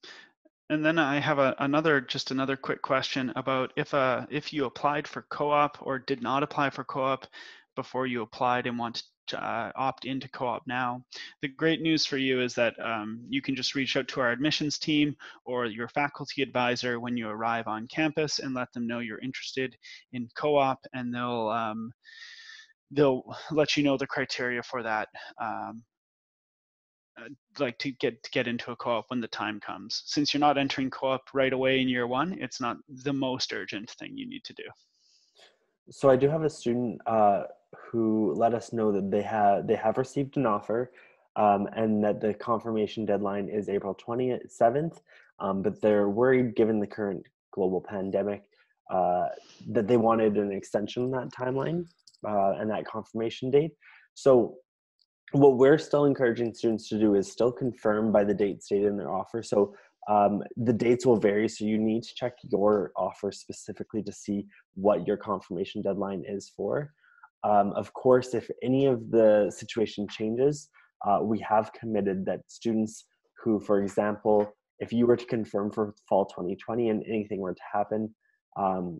And then I have a, another, just another quick question about if uh, if you applied for co-op or did not apply for co-op before you applied and want to uh, opt into co-op now. The great news for you is that um, you can just reach out to our admissions team or your faculty advisor when you arrive on campus and let them know you're interested in co-op, and they'll um, they'll let you know the criteria for that. Um, Uh, like to get to get into a co-op when the time comes. Since you're not entering co-op right away in year one, it's not the most urgent thing you need to do. So I do have a student uh, who let us know that they have they have received an offer, um, and that the confirmation deadline is April twenty-seventh, um, but they're worried, given the current global pandemic, uh, that they wanted an extension on that timeline uh, and that confirmation date. So what we're still encouraging students to do is still confirm by the date stated in their offer. So um, the dates will vary, so you need to check your offer specifically to see what your confirmation deadline is for. Um, of course, if any of the situation changes, uh, we have committed that students who, for example, if you were to confirm for fall twenty twenty and anything were to happen, um,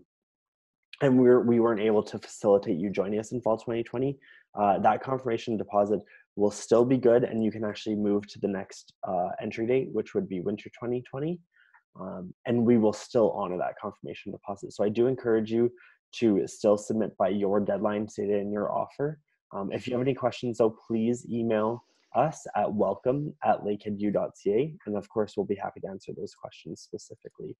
and we, were, we weren't able to facilitate you joining us in fall twenty twenty, uh, that confirmation deposit will still be good, and you can actually move to the next uh, entry date, which would be winter twenty twenty. Um, and we will still honor that confirmation deposit. So I do encourage you to still submit by your deadline stated in your offer. Um, if you have any questions, though, please email us at welcome at lakeheadu dot c a, and of course we'll be happy to answer those questions specifically.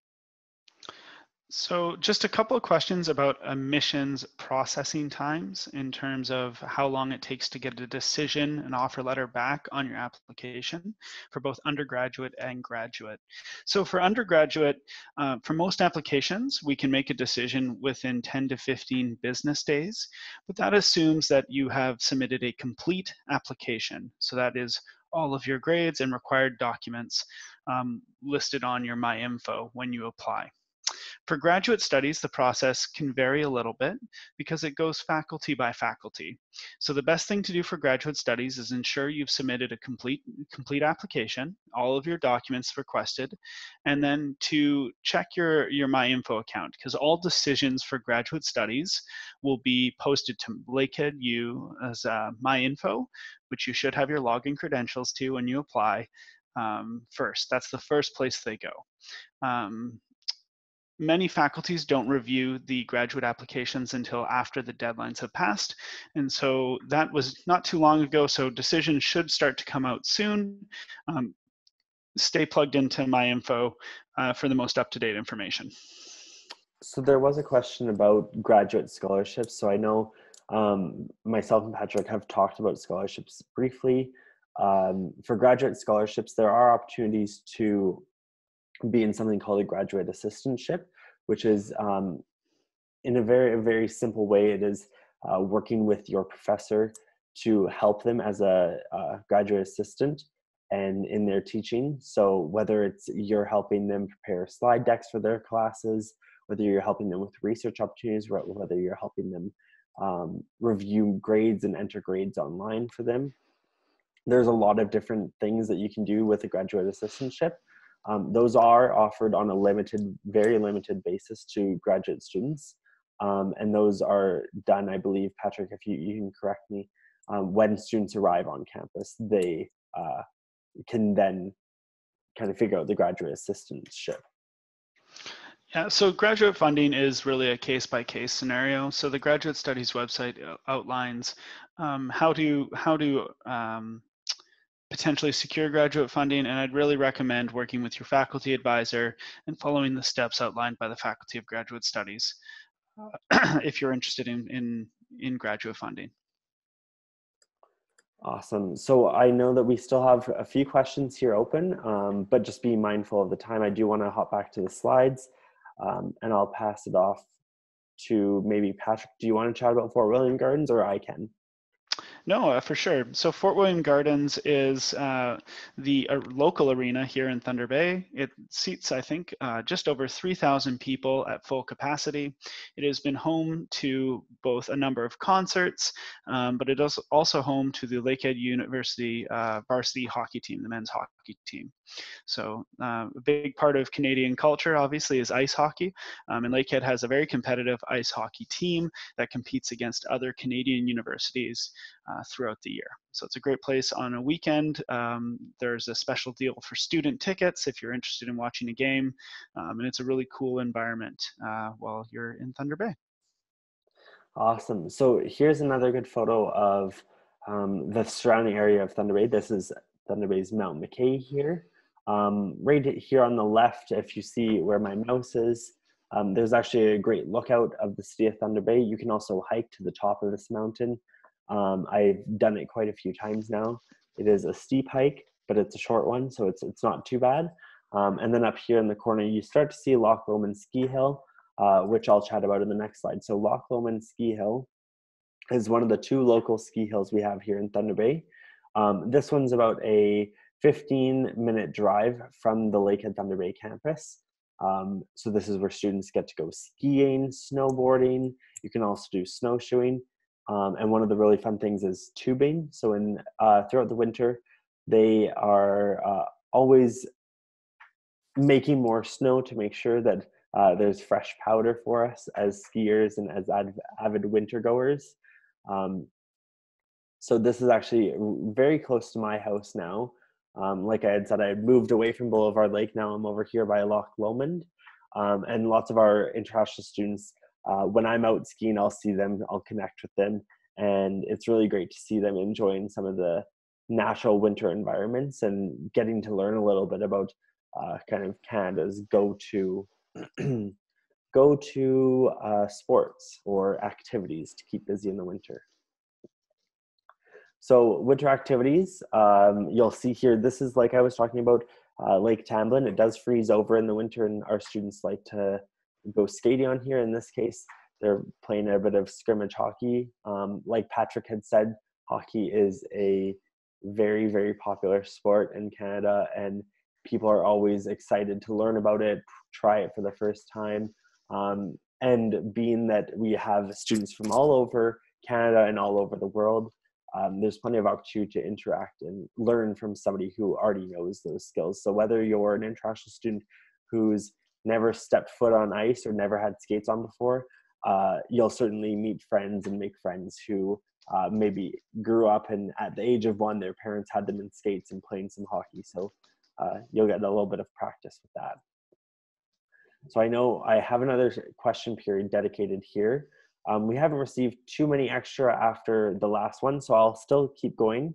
So just a couple of questions about admissions processing times in terms of how long it takes to get a decision and offer letter back on your application for both undergraduate and graduate. So for undergraduate, uh, for most applications, we can make a decision within ten to fifteen business days, but that assumes that you have submitted a complete application. So that is all of your grades and required documents um, listed on your MyInfo when you apply. For graduate studies, the process can vary a little bit because it goes faculty by faculty. So the best thing to do for graduate studies is ensure you've submitted a complete, complete application, all of your documents requested, and then to check your, your MyInfo account, because all decisions for graduate studies will be posted to Lakehead U as uh, MyInfo, which you should have your login credentials to when you apply um, first. That's the first place they go. Um, Many faculties don't review the graduate applications until after the deadlines have passed, and so that was not too long ago, so decisions should start to come out soon. Um, stay plugged into MyInfo uh, for the most up-to-date information. So there was a question about graduate scholarships, so I know um, myself and Patrick have talked about scholarships briefly. Um, for graduate scholarships, there are opportunities to be in something called a graduate assistantship, which is um, in a very, very simple way, it is uh, working with your professor to help them as a, a graduate assistant and in their teaching. So whether it's you're helping them prepare slide decks for their classes, whether you're helping them with research opportunities, whether you're helping them um, review grades and enter grades online for them. There's a lot of different things that you can do with a graduate assistantship. Um, those are offered on a limited, very limited basis to graduate students. Um, and those are done, I believe, Patrick, if you, you can correct me, um, when students arrive on campus, they uh, can then kind of figure out the graduate assistantship. Yeah, so graduate funding is really a case-by-case scenario. So the graduate studies website outlines um, how to, how to um, potentially secure graduate funding, and I'd really recommend working with your faculty advisor and following the steps outlined by the Faculty of Graduate Studies uh, if you're interested in, in, in graduate funding. Awesome. So I know that we still have a few questions here open, um, but just be mindful of the time. I do want to hop back to the slides um, and I'll pass it off to maybe Patrick. Do you want to chat about Fort William Gardens, or I can? No, uh, for sure. So Fort William Gardens is uh, the uh, local arena here in Thunder Bay. It seats, I think, uh, just over three thousand people at full capacity. It has been home to both a number of concerts, um, but it is also home to the Lakehead University uh, varsity hockey team, the men's hockey team. So uh, a big part of Canadian culture, obviously, is ice hockey. Um, and Lakehead has a very competitive ice hockey team that competes against other Canadian universities Uh, throughout the year. So it's a great place on a weekend. Um, there's a special deal for student tickets if you're interested in watching a game, um, and it's a really cool environment uh, while you're in Thunder Bay. Awesome. So here's another good photo of um, the surrounding area of Thunder Bay. This is Thunder Bay's Mount McKay here. Um, right here on the left, if you see where my mouse is, um, there's actually a great lookout of the city of Thunder Bay. You can also hike to the top of this mountain. Um, I've done it quite a few times now. It is a steep hike, but it's a short one, so it's it's not too bad. Um, and then up here in the corner, you start to see Loch Lomond Ski Hill, uh, which I'll chat about in the next slide. So Loch Lomond Ski Hill is one of the two local ski hills we have here in Thunder Bay. Um, this one's about a fifteen minute drive from the Lakehead Thunder Bay campus. Um, so this is where students get to go skiing, snowboarding. You can also do snowshoeing. Um, and one of the really fun things is tubing. So in uh, throughout the winter, they are uh, always making more snow to make sure that uh, there's fresh powder for us as skiers and as ad avid winter goers. Um, so this is actually very close to my house now. Um, like I had said, I had moved away from Boulevard Lake. Now I'm over here by Loch Lomond. Um, and lots of our international students, uh, when I'm out skiing, I'll see them, I'll connect with them. And it's really great to see them enjoying some of the natural winter environments and getting to learn a little bit about uh, kind of Canada's go-to go-to uh, sports or activities to keep busy in the winter. So winter activities, um, you'll see here, this is like I was talking about uh, Lake Tamblyn. It does freeze over in the winter and our students like to go skating on here. In this case, they're playing a bit of scrimmage hockey. Um, like Patrick had said, hockey is a very, very popular sport in Canada and people are always excited to learn about it, try it for the first time. Um, and being that we have students from all over Canada and all over the world, Um, there's plenty of opportunity to interact and learn from somebody who already knows those skills. So whether you're an international student who's never stepped foot on ice or never had skates on before, uh, you'll certainly meet friends and make friends who uh, maybe grew up and at the age of one, their parents had them in skates and playing some hockey. So uh, you'll get a little bit of practice with that. So I know I have another question period dedicated here. Um, we haven't received too many extra after the last one, so I'll still keep going,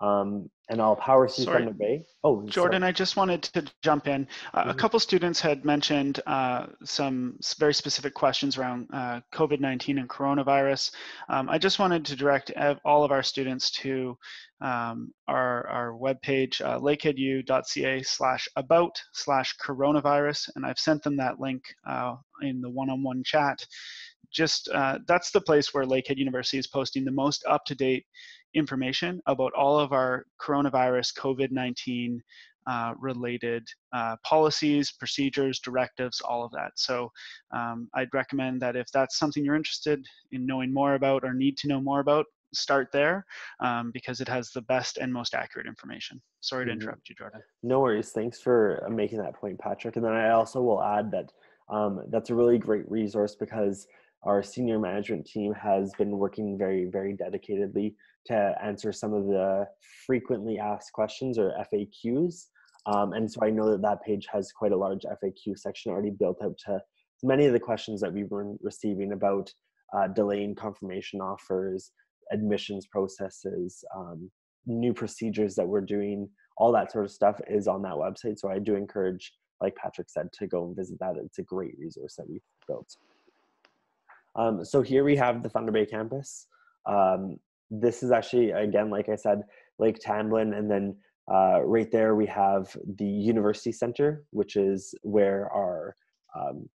um, and I'll power through Thunder Bay. Oh, Jordan, sorry. I just wanted to jump in. Uh, mm-hmm. A couple students had mentioned uh, some very specific questions around uh, COVID nineteen and coronavirus. Um, I just wanted to direct all of our students to um, our, our webpage, uh, lakeheadu dot c a slash about slash coronavirus, and I've sent them that link uh, in the one-on-one chat. Just uh, that's the place where Lakehead University is posting the most up-to-date information about all of our coronavirus, COVID nineteen uh, related uh, policies, procedures, directives, all of that. So um, I'd recommend that if that's something you're interested in knowing more about or need to know more about, start there um, because it has the best and most accurate information. Sorry mm-hmm. to interrupt you, Jordan. No worries. Thanks for making that point, Patrick. And then I also will add that um, that's a really great resource because our senior management team has been working very, very dedicatedly to answer some of the frequently asked questions or F A Qs. Um, and so I know that that page has quite a large F A Q section already built out to many of the questions that we've been receiving about uh, delaying confirmation offers, admissions processes, um, new procedures that we're doing, all that sort of stuff is on that website. So I do encourage, like Patrick said, to go and visit that. It's a great resource that we've built. Um, so here we have the Thunder Bay campus. Um, this is actually, again, like I said, Lake Tamblyn, and then uh, right there we have the University Center, which is where our um,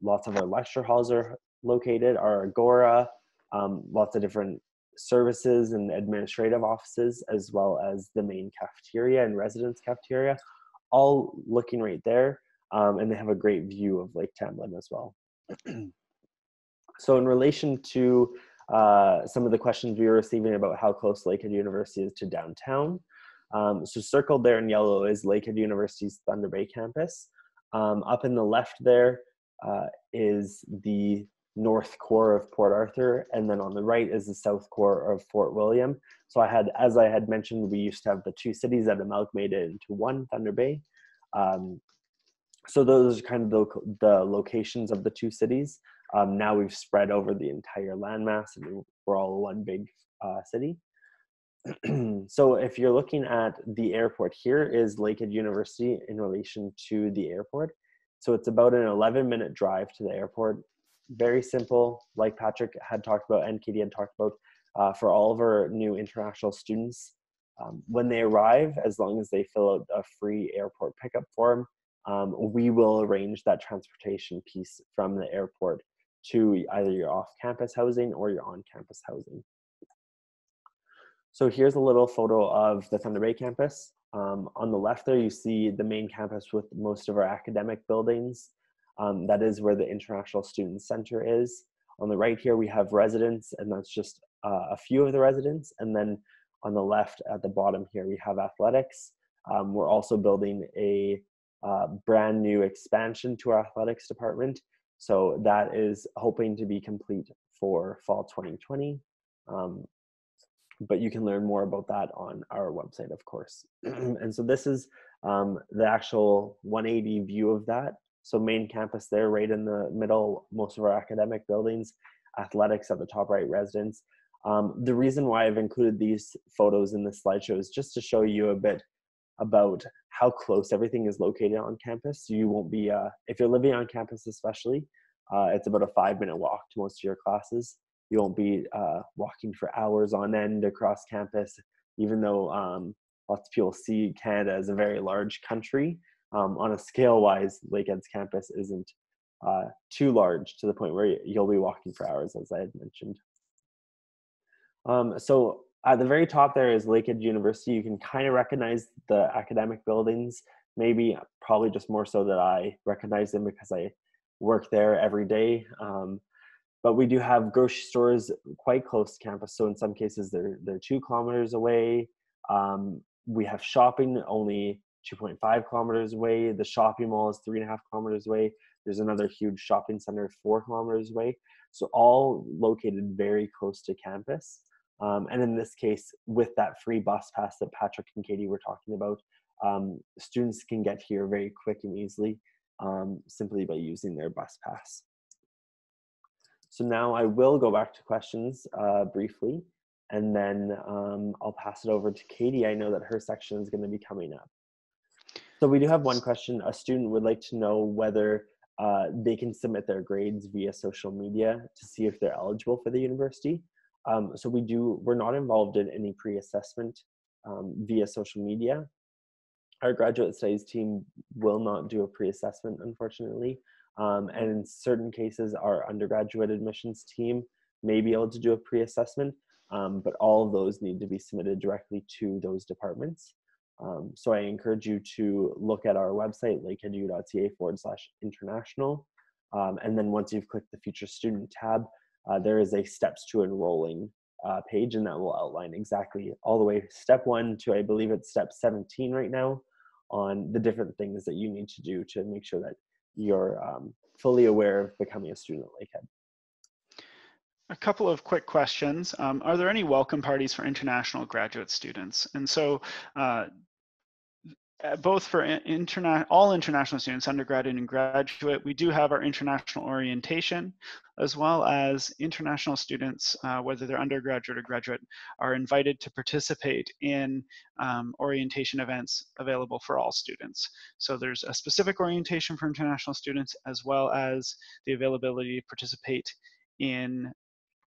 lots of our lecture halls are located, our Agora, um, lots of different services and administrative offices, as well as the main cafeteria and residence cafeteria, all looking right there, um, and they have a great view of Lake Tamblyn as well. So in relation to uh, some of the questions we were receiving about how close Lakehead University is to downtown, um, so circled there in yellow is Lakehead University's Thunder Bay campus. Um, up in the left there uh, is the north core of Port Arthur, and then on the right is the south core of Fort William. So I had, as I had mentioned, we used to have the two cities that amalgamated into one, Thunder Bay. Um, so those are kind of the, the locations of the two cities. Um, now we've spread over the entire landmass and we're all one big uh, city. So if you're looking at the airport, here is Lakehead University in relation to the airport. So it's about an eleven minute drive to the airport. Very simple, like Patrick had talked about and Katie had talked about, uh, for all of our new international students. Um, when they arrive, as long as they fill out a free airport pickup form, um, we will arrange that transportation piece from the airport to either your off-campus housing or your on-campus housing. So here's a little photo of the Thunder Bay campus. Um, on the left there, you see the main campus with most of our academic buildings. Um, that is where the International Student Center is. On the right here, we have residence, and that's just uh, a few of the residents. And then on the left at the bottom here, we have athletics. Um, we're also building a uh, brand new expansion to our athletics department. So that is hoping to be complete for fall twenty twenty. Um, but you can learn more about that on our website, of course. And so this is um, the actual one eighty view of that. So main campus there, right in the middle, most of our academic buildings, athletics at the top right, residence. Um, the reason why I've included these photos in this slideshow is just to show you a bit about how close everything is located on campus. You won't be, uh, if you're living on campus especially, uh, it's about a five minute walk to most of your classes. You won't be uh, walking for hours on end across campus, even though um, lots of people see Canada as a very large country. Um, on a scale-wise, Lakehead's campus isn't uh, too large to the point where you'll be walking for hours, as I had mentioned. Um, so at the very top there is Lakehead University. You can kind of recognize the academic buildings, maybe probably just more so that I recognize them because I work there every day. Um, but we do have grocery stores quite close to campus. So in some cases, they're, they're two kilometers away. Um, we have shopping only two point five kilometers away. The shopping mall is three and a half kilometers away. There's another huge shopping center four kilometers away. So all located very close to campus. Um, and in this case, with that free bus pass that Patrick and Katie were talking about, um, students can get here very quick and easily um, simply by using their bus pass. So now I will go back to questions uh, briefly, and then um, I'll pass it over to Katie. I know that her section is going to be coming up. So we do have one question. A student would like to know whether uh, they can submit their grades via social media to see if they're eligible for the university. Um, so we do, we're not involved in any pre-assessment um, via social media. Our graduate studies team will not do a pre-assessment, unfortunately. Um, and in certain cases, our undergraduate admissions team may be able to do a pre-assessment, um, but all of those need to be submitted directly to those departments. Um, so I encourage you to look at our website, lakeheadu.ca forward slash international. Um, and then once you've clicked the Future Student tab, uh, there is a Steps to Enrolling uh, page, and that will outline exactly all the way step one to, I believe it's step seventeen right now, on the different things that you need to do to make sure that you're um, fully aware of becoming a student at Lakehead. A couple of quick questions. Um, are there any welcome parties for international graduate students? And so uh, both for interna all international students, undergraduate and graduate, we do have our international orientation, as well as international students, uh, whether they're undergraduate or graduate, are invited to participate in um, orientation events available for all students. So there's a specific orientation for international students, as well as the availability to participate in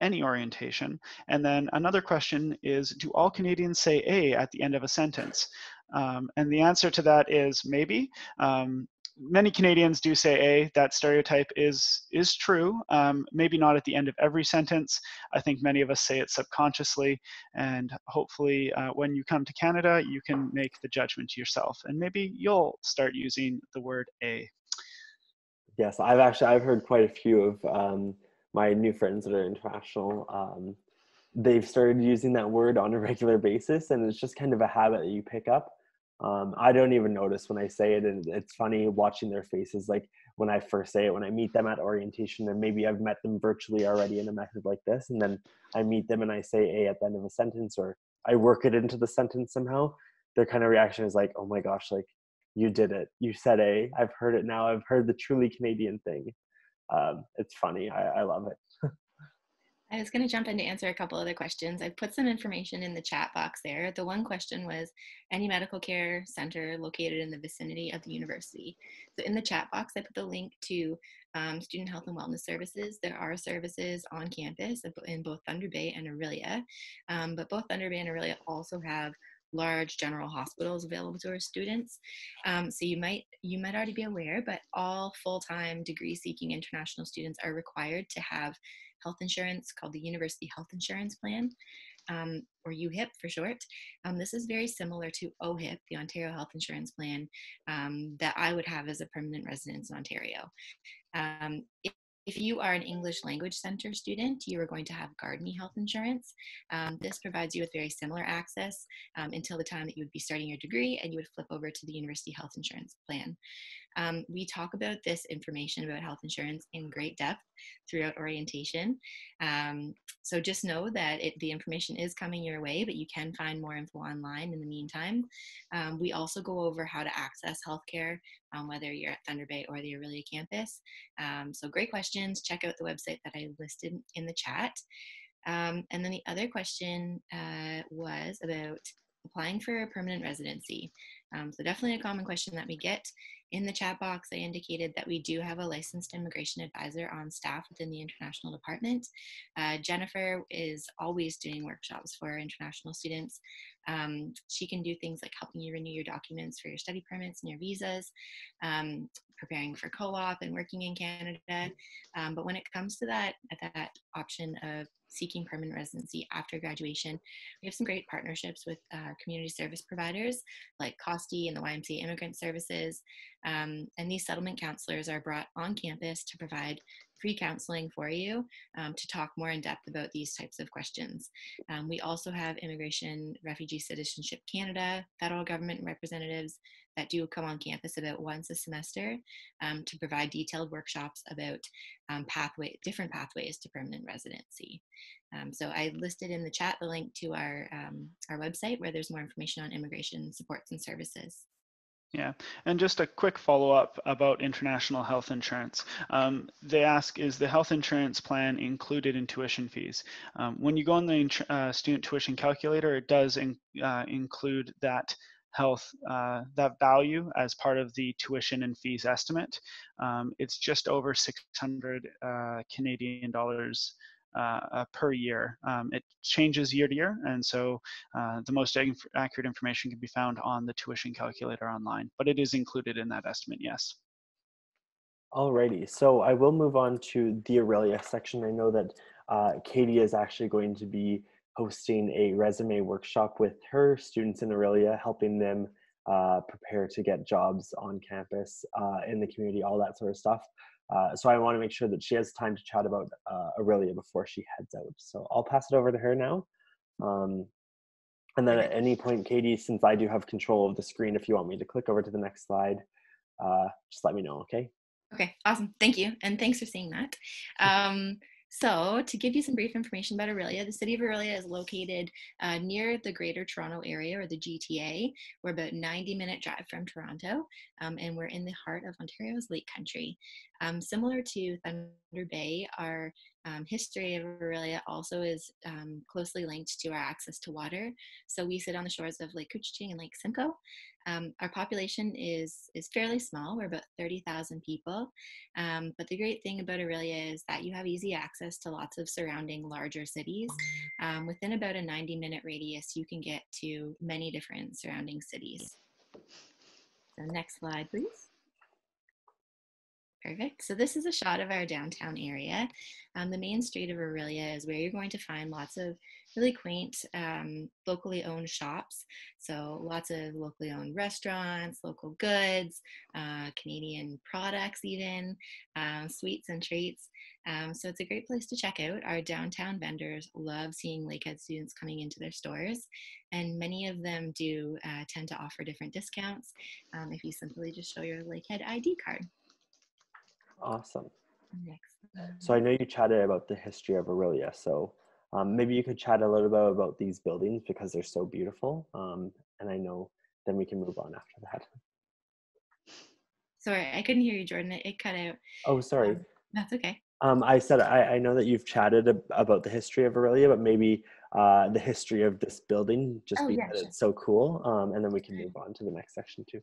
any orientation. And then another question is, do all Canadians say A at the end of a sentence? Um, and the answer to that is maybe. Um, many Canadians do say A. That stereotype is, is true. Um, maybe not at the end of every sentence. I think many of us say it subconsciously. And hopefully uh, when you come to Canada, you can make the judgment yourself. And maybe you'll start using the word A. Yes, I've actually, I've heard quite a few of um, my new friends that are international, um, they've started using that word on a regular basis, and it's just kind of a habit that you pick up. Um, I don't even notice when I say it, and it's funny watching their faces, like when I first say it, when I meet them at orientation, and maybe I've met them virtually already in a method like this, and then I meet them and I say A at the end of a sentence, or I work it into the sentence somehow, their kind of reaction is like, oh my gosh, like you did it, you said A, I've heard it now, I've heard the truly Canadian thing. Um, it's funny. I, I love it. I was going to jump in to answer a couple other questions. I put some information in the chat box there. The one question was any medical care center located in the vicinity of the university. So in the chat box, I put the link to um, student health and wellness services. There are services on campus in both Thunder Bay and Orillia, um, but both Thunder Bay and Orillia also have large general hospitals available to our students. Um, so you might you might already be aware, but all full-time degree-seeking international students are required to have health insurance called the University Health Insurance Plan, um, or U HIP for short. Um, this is very similar to O HIP, the Ontario Health Insurance Plan, um, that I would have as a permanent resident in Ontario. Um, If you are an English Language Center student, you are going to have Gardney Health Insurance. Um, this provides you with very similar access um, until the time that you would be starting your degree and you would flip over to the University Health Insurance Plan. Um, we talk about this information about health insurance in great depth throughout orientation. Um, so just know that it, the information is coming your way, but you can find more info online in the meantime. Um, we also go over how to access healthcare, um, whether you're at Thunder Bay or the Orillia campus. Um, so great questions. Check out the website that I listed in the chat. Um, and then the other question uh, was about applying for a permanent residency. Um, so definitely a common question that we get. In the chat box, I indicated that we do have a licensed immigration advisor on staff within the international department. Uh, Jennifer is always doing workshops for our international students. Um, she can do things like helping you renew your documents for your study permits and your visas, um, preparing for co-op and working in Canada. Um, but when it comes to that, that option of seeking permanent residency after graduation, we have some great partnerships with uh, community service providers like Costi and the Y M C A Immigrant Services. Um, and these settlement counselors are brought on campus to provide free counseling for you um, to talk more in depth about these types of questions. Um, we also have Immigration, Refugee, Citizenship Canada, federal government representatives that do come on campus about once a semester um, to provide detailed workshops about um, pathway, different pathways to permanent residency. Um, so I listed in the chat the link to our, um, our website where there's more information on immigration supports and services. Yeah, and just a quick follow-up about international health insurance. Um, they ask, is the health insurance plan included in tuition fees? Um, when you go on the uh, student tuition calculator, it does in, uh, include that health, uh, that value as part of the tuition and fees estimate. Um, it's just over six hundred uh, Canadian dollars Uh, uh, per year. Um, it changes year to year, and so uh, the most inf accurate information can be found on the tuition calculator online, but it is included in that estimate, yes. Alrighty, so I will move on to the Orillia section. I know that uh, Katie is actually going to be hosting a resume workshop with her students in Orillia, helping them uh, prepare to get jobs on campus, uh, in the community, all that sort of stuff. Uh, so I want to make sure that she has time to chat about uh, Orillia before she heads out. So I'll pass it over to her now. Um, and then at any point, Katie, since I do have control of the screen, if you want me to click over to the next slide, uh, just let me know, okay? Okay, awesome. Thank you. And thanks for seeing that. Um, So to give you some brief information about Orillia, the city of Orillia is located uh, near the Greater Toronto Area, or the G T A. We're about ninety minute drive from Toronto, um, and we're in the heart of Ontario's Lake Country. Um, similar to Thunder Bay, our um, history of Orillia also is um, closely linked to our access to water. So we sit on the shores of Lake Couchiching and Lake Simcoe. Um, our population is, is fairly small. We're about thirty thousand people. Um, but the great thing about Orillia is that you have easy access to lots of surrounding larger cities. Um, within about a ninety minute radius, you can get to many different surrounding cities. So next slide, please. Perfect. So this is a shot of our downtown area. Um, the main street of Orillia is where you're going to find lots of really quaint, um, locally owned shops. So lots of locally owned restaurants, local goods, uh, Canadian products even, um, sweets and treats. Um, so it's a great place to check out. Our downtown vendors love seeing Lakehead students coming into their stores, and many of them do uh, tend to offer different discounts um, if you simply just show your Lakehead I D card. Awesome. Next. So I know you chatted about the history of Orillia, so um, maybe you could chat a little bit about these buildings because they're so beautiful, um, and I know then we can move on after that. Sorry, I couldn't hear you, Jordan. It, it cut out. Oh, sorry. Um, that's okay. Um, I said I, I know that you've chatted ab about the history of Orillia, but maybe uh, the history of this building, just oh, because yeah, sure. It's so cool, um, and then we can move on to the next section too.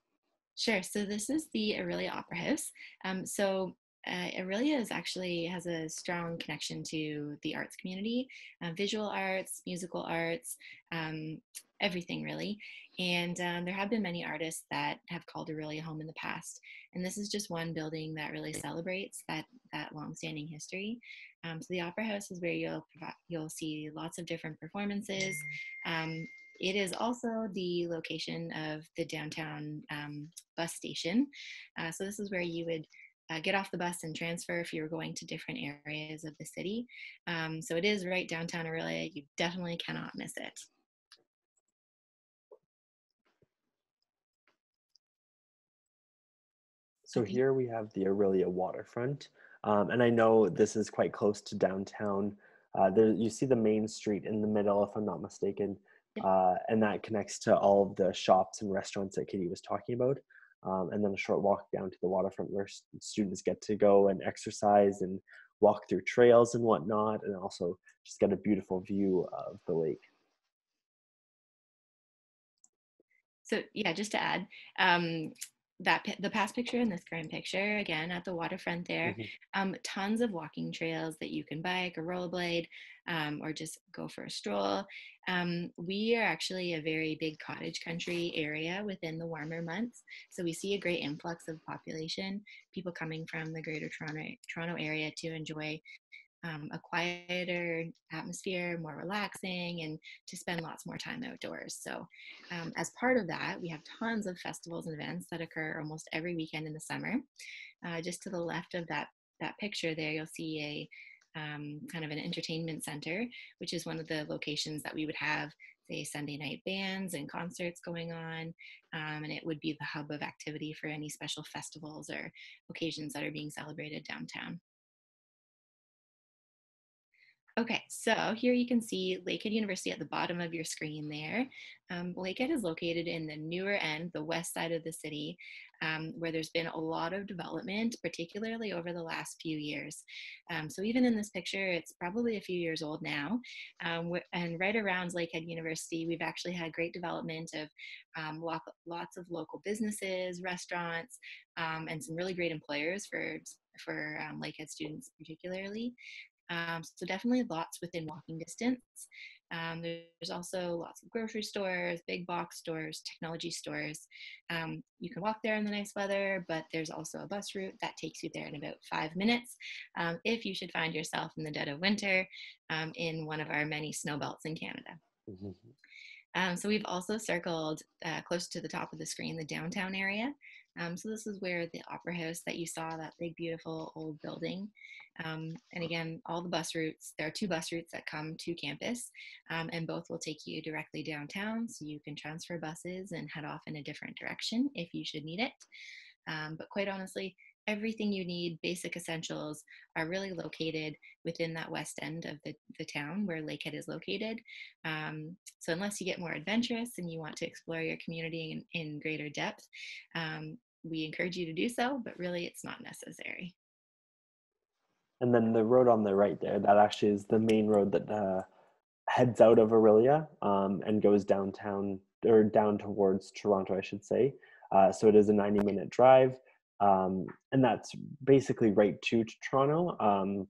Sure. So this is the Orillia Opera House. Um, so Uh, Orillia is actually has a strong connection to the arts community, uh, visual arts, musical arts, um, everything really. And um, there have been many artists that have called Orillia home in the past. And this is just one building that really celebrates that, that long-standing history. Um, so the Opera House is where you'll, you'll see lots of different performances. Um, It is also the location of the downtown um, bus station. Uh, so this is where you would uh, get off the bus and transfer if you're going to different areas of the city. Um, so it is right downtown Orillia. You definitely cannot miss it. So here we have the Orillia waterfront. Um, and I know this is quite close to downtown. Uh, there, you see the main street in the middle, if I'm not mistaken. Uh, and that connects to all of the shops and restaurants that Katie was talking about. Um, and then a short walk down to the waterfront where students get to go and exercise and walk through trails and whatnot, and also just get a beautiful view of the lake. So yeah, just to add, um, that the past picture and this current picture, again, at the waterfront there, mm-hmm. um, tons of walking trails that you can bike or rollerblade, um, or just go for a stroll. Um, we are actually a very big cottage country area within the warmer months. So we see a great influx of population, people coming from the greater Toronto, Toronto area to enjoy um, a quieter atmosphere, more relaxing, and to spend lots more time outdoors. So um, as part of that, we have tons of festivals and events that occur almost every weekend in the summer. Uh, just to the left of that, that picture there, you'll see a um, kind of an entertainment center, which is one of the locations that we would have, say, Sunday night bands and concerts going on. Um, and it would be the hub of activity for any special festivals or occasions that are being celebrated downtown. Okay, so here you can see Lakehead University at the bottom of your screen there. Um, Lakehead is located in the newer end, the west side of the city, um, where there's been a lot of development, particularly over the last few years. Um, so even in this picture, it's probably a few years old now. Um, and right around Lakehead University, we've actually had great development of um, lo lots of local businesses, restaurants, um, and some really great employers for, for um, Lakehead students particularly. Um, so definitely lots within walking distance. Um, there's also lots of grocery stores, big box stores, technology stores. Um, you can walk there in the nice weather, but there's also a bus route that takes you there in about five minutes. Um, if you should find yourself in the dead of winter um, in one of our many snow belts in Canada. Mm-hmm. um, so we've also circled uh, close to the top of the screen, the downtown area. Um, so this is where the Opera House that you saw, that big, beautiful old building. Um, and again, all the bus routes, there are two bus routes that come to campus, um, and both will take you directly downtown. So you can transfer buses and head off in a different direction if you should need it. Um, but quite honestly, everything you need, basic essentials, are really located within that west end of the, the town where Lakehead is located. Um, so unless you get more adventurous and you want to explore your community in, in greater depth, um, we encourage you to do so, but really it's not necessary. And then the road on the right there, that actually is the main road that uh, heads out of Orillia um, and goes downtown, or down towards Toronto, I should say. Uh, so it is a ninety minute drive, um, and that's basically right to Toronto. Um,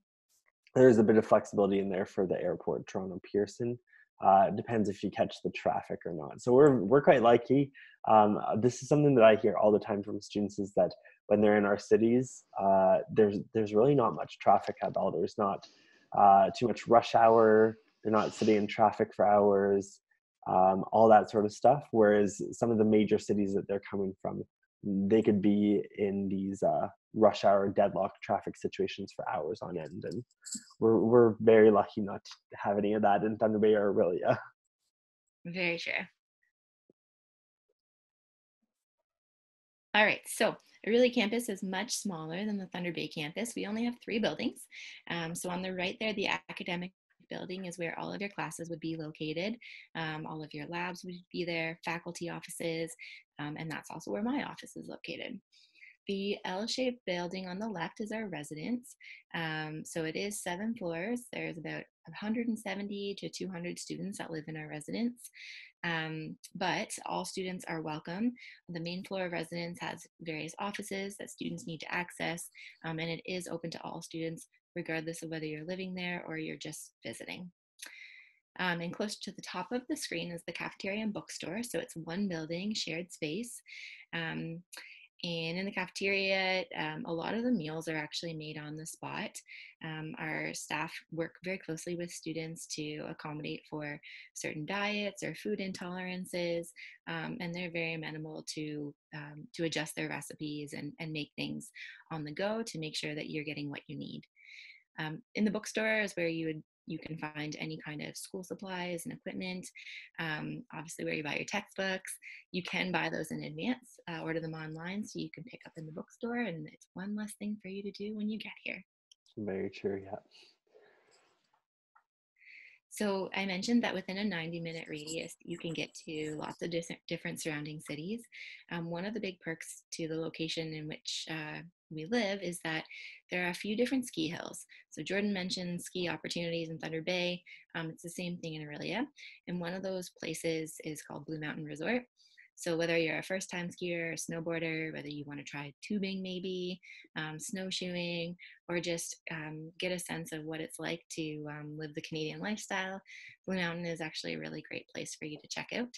there's a bit of flexibility in there for the airport, Toronto Pearson. Uh, it depends if you catch the traffic or not. So we're, we're quite lucky. Um, this is something that I hear all the time from students, is that when they're in our cities, uh, there's, there's really not much traffic at all. There's not uh, too much rush hour. They're not sitting in traffic for hours, um, all that sort of stuff. Whereas some of the major cities that they're coming from, they could be in these uh, rush hour deadlock traffic situations for hours on end. And we're, we're very lucky not to have any of that in Thunder Bay or Orillia. Very sure. All right, so Orillia campus is much smaller than the Thunder Bay campus. We only have three buildings. Um, so on the right there, the academic building is where all of your classes would be located. Um, all of your labs would be there, faculty offices, um, and that's also where my office is located. The L-shaped building on the left is our residence. Um, so it is seven floors. There's about one hundred seventy to two hundred students that live in our residence. Um, but all students are welcome. The main floor of residence has various offices that students need to access, um, and it is open to all students, regardless of whether you're living there or you're just visiting. Um, and close to the top of the screen is the cafeteria and bookstore. So it's one building, shared space. Um, And in the cafeteria, um, a lot of the meals are actually made on the spot. Um, our staff work very closely with students to accommodate for certain diets or food intolerances, um, and they're very amenable to um, to adjust their recipes and, and make things on the go to make sure that you're getting what you need. Um, in the bookstore is where you would you can find any kind of school supplies and equipment, um, obviously where you buy your textbooks. You can buy those in advance, uh, order them online so you can pick up in the bookstore, and it's one less thing for you to do when you get here. Very true, yeah. So I mentioned that within a ninety minute radius, you can get to lots of different surrounding cities. Um, one of the big perks to the location in which uh, we live is that there are a few different ski hills. So Jordan mentioned ski opportunities in Thunder Bay. Um, it's the same thing in Orillia. And one of those places is called Blue Mountain Resort. So whether you're a first-time skier, a snowboarder, whether you want to try tubing maybe, um, snowshoeing, or just um, get a sense of what it's like to um, live the Canadian lifestyle, Blue Mountain is actually a really great place for you to check out.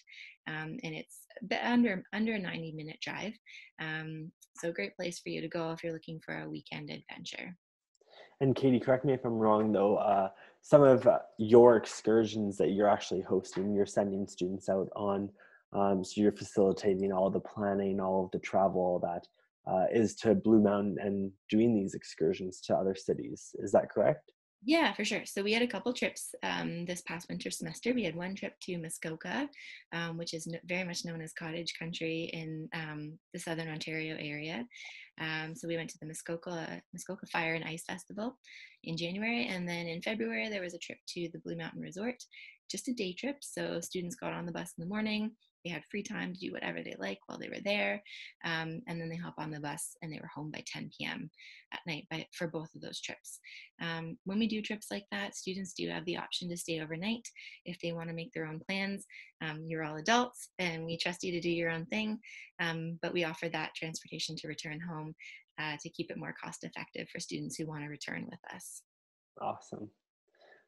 Um, and it's a bit under, under a ninety minute drive. Um, so a great place for you to go if you're looking for a weekend adventure. And Katie, correct me if I'm wrong though, uh, some of your excursions that you're actually hosting, you're sending students out on. Um, so you're facilitating all the planning, all of the travel that uh, is to Blue Mountain and doing these excursions to other cities. Is that correct? Yeah, for sure. So we had a couple trips um, this past winter semester. We had one trip to Muskoka, um, which is very much known as cottage country in um, the Southern Ontario area. Um, so we went to the Muskoka, Muskoka Fire and Ice Festival in January. And then in February, there was a trip to the Blue Mountain Resort, just a day trip. So students got on the bus in the morning. They had free time to do whatever they like while they were there. Um, and then they hop on the bus and they were home by ten p m at night by, for both of those trips. Um, when we do trips like that, students do have the option to stay overnight if they want to make their own plans. Um, you're all adults and we trust you to do your own thing. Um, but we offer that transportation to return home uh, to keep it more cost effective for students who want to return with us. Awesome.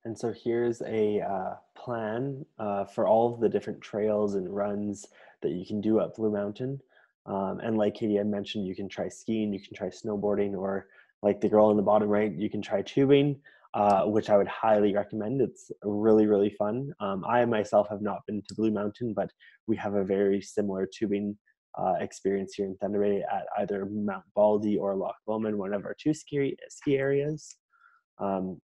And so here's a uh, plan uh, for all of the different trails and runs that you can do up Blue Mountain. Um, and like Katie had mentioned, you can try skiing, you can try snowboarding, or like the girl in the bottom right, you can try tubing, uh, which I would highly recommend. It's really, really fun. Um, I myself have not been to Blue Mountain, but we have a very similar tubing uh, experience here in Thunder Bay at either Mount Baldy or Loch Lomond, one of our two ski, ski areas. Um,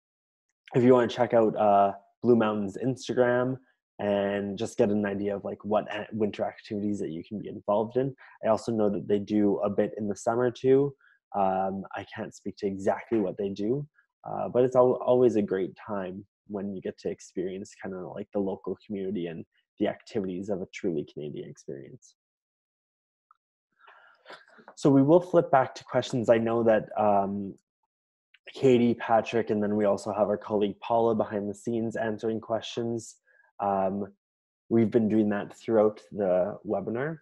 If you want to check out uh, Blue Mountain's Instagram and just get an idea of like what winter activities that you can be involved in. I also know that they do a bit in the summer too. Um, I can't speak to exactly what they do, uh, but it's al always a great time when you get to experience kind of like the local community and the activities of a truly Canadian experience. So we will flip back to questions. I know that um, Katie, Patrick, and then we also have our colleague Paula behind the scenes answering questions. Um, we've been doing that throughout the webinar.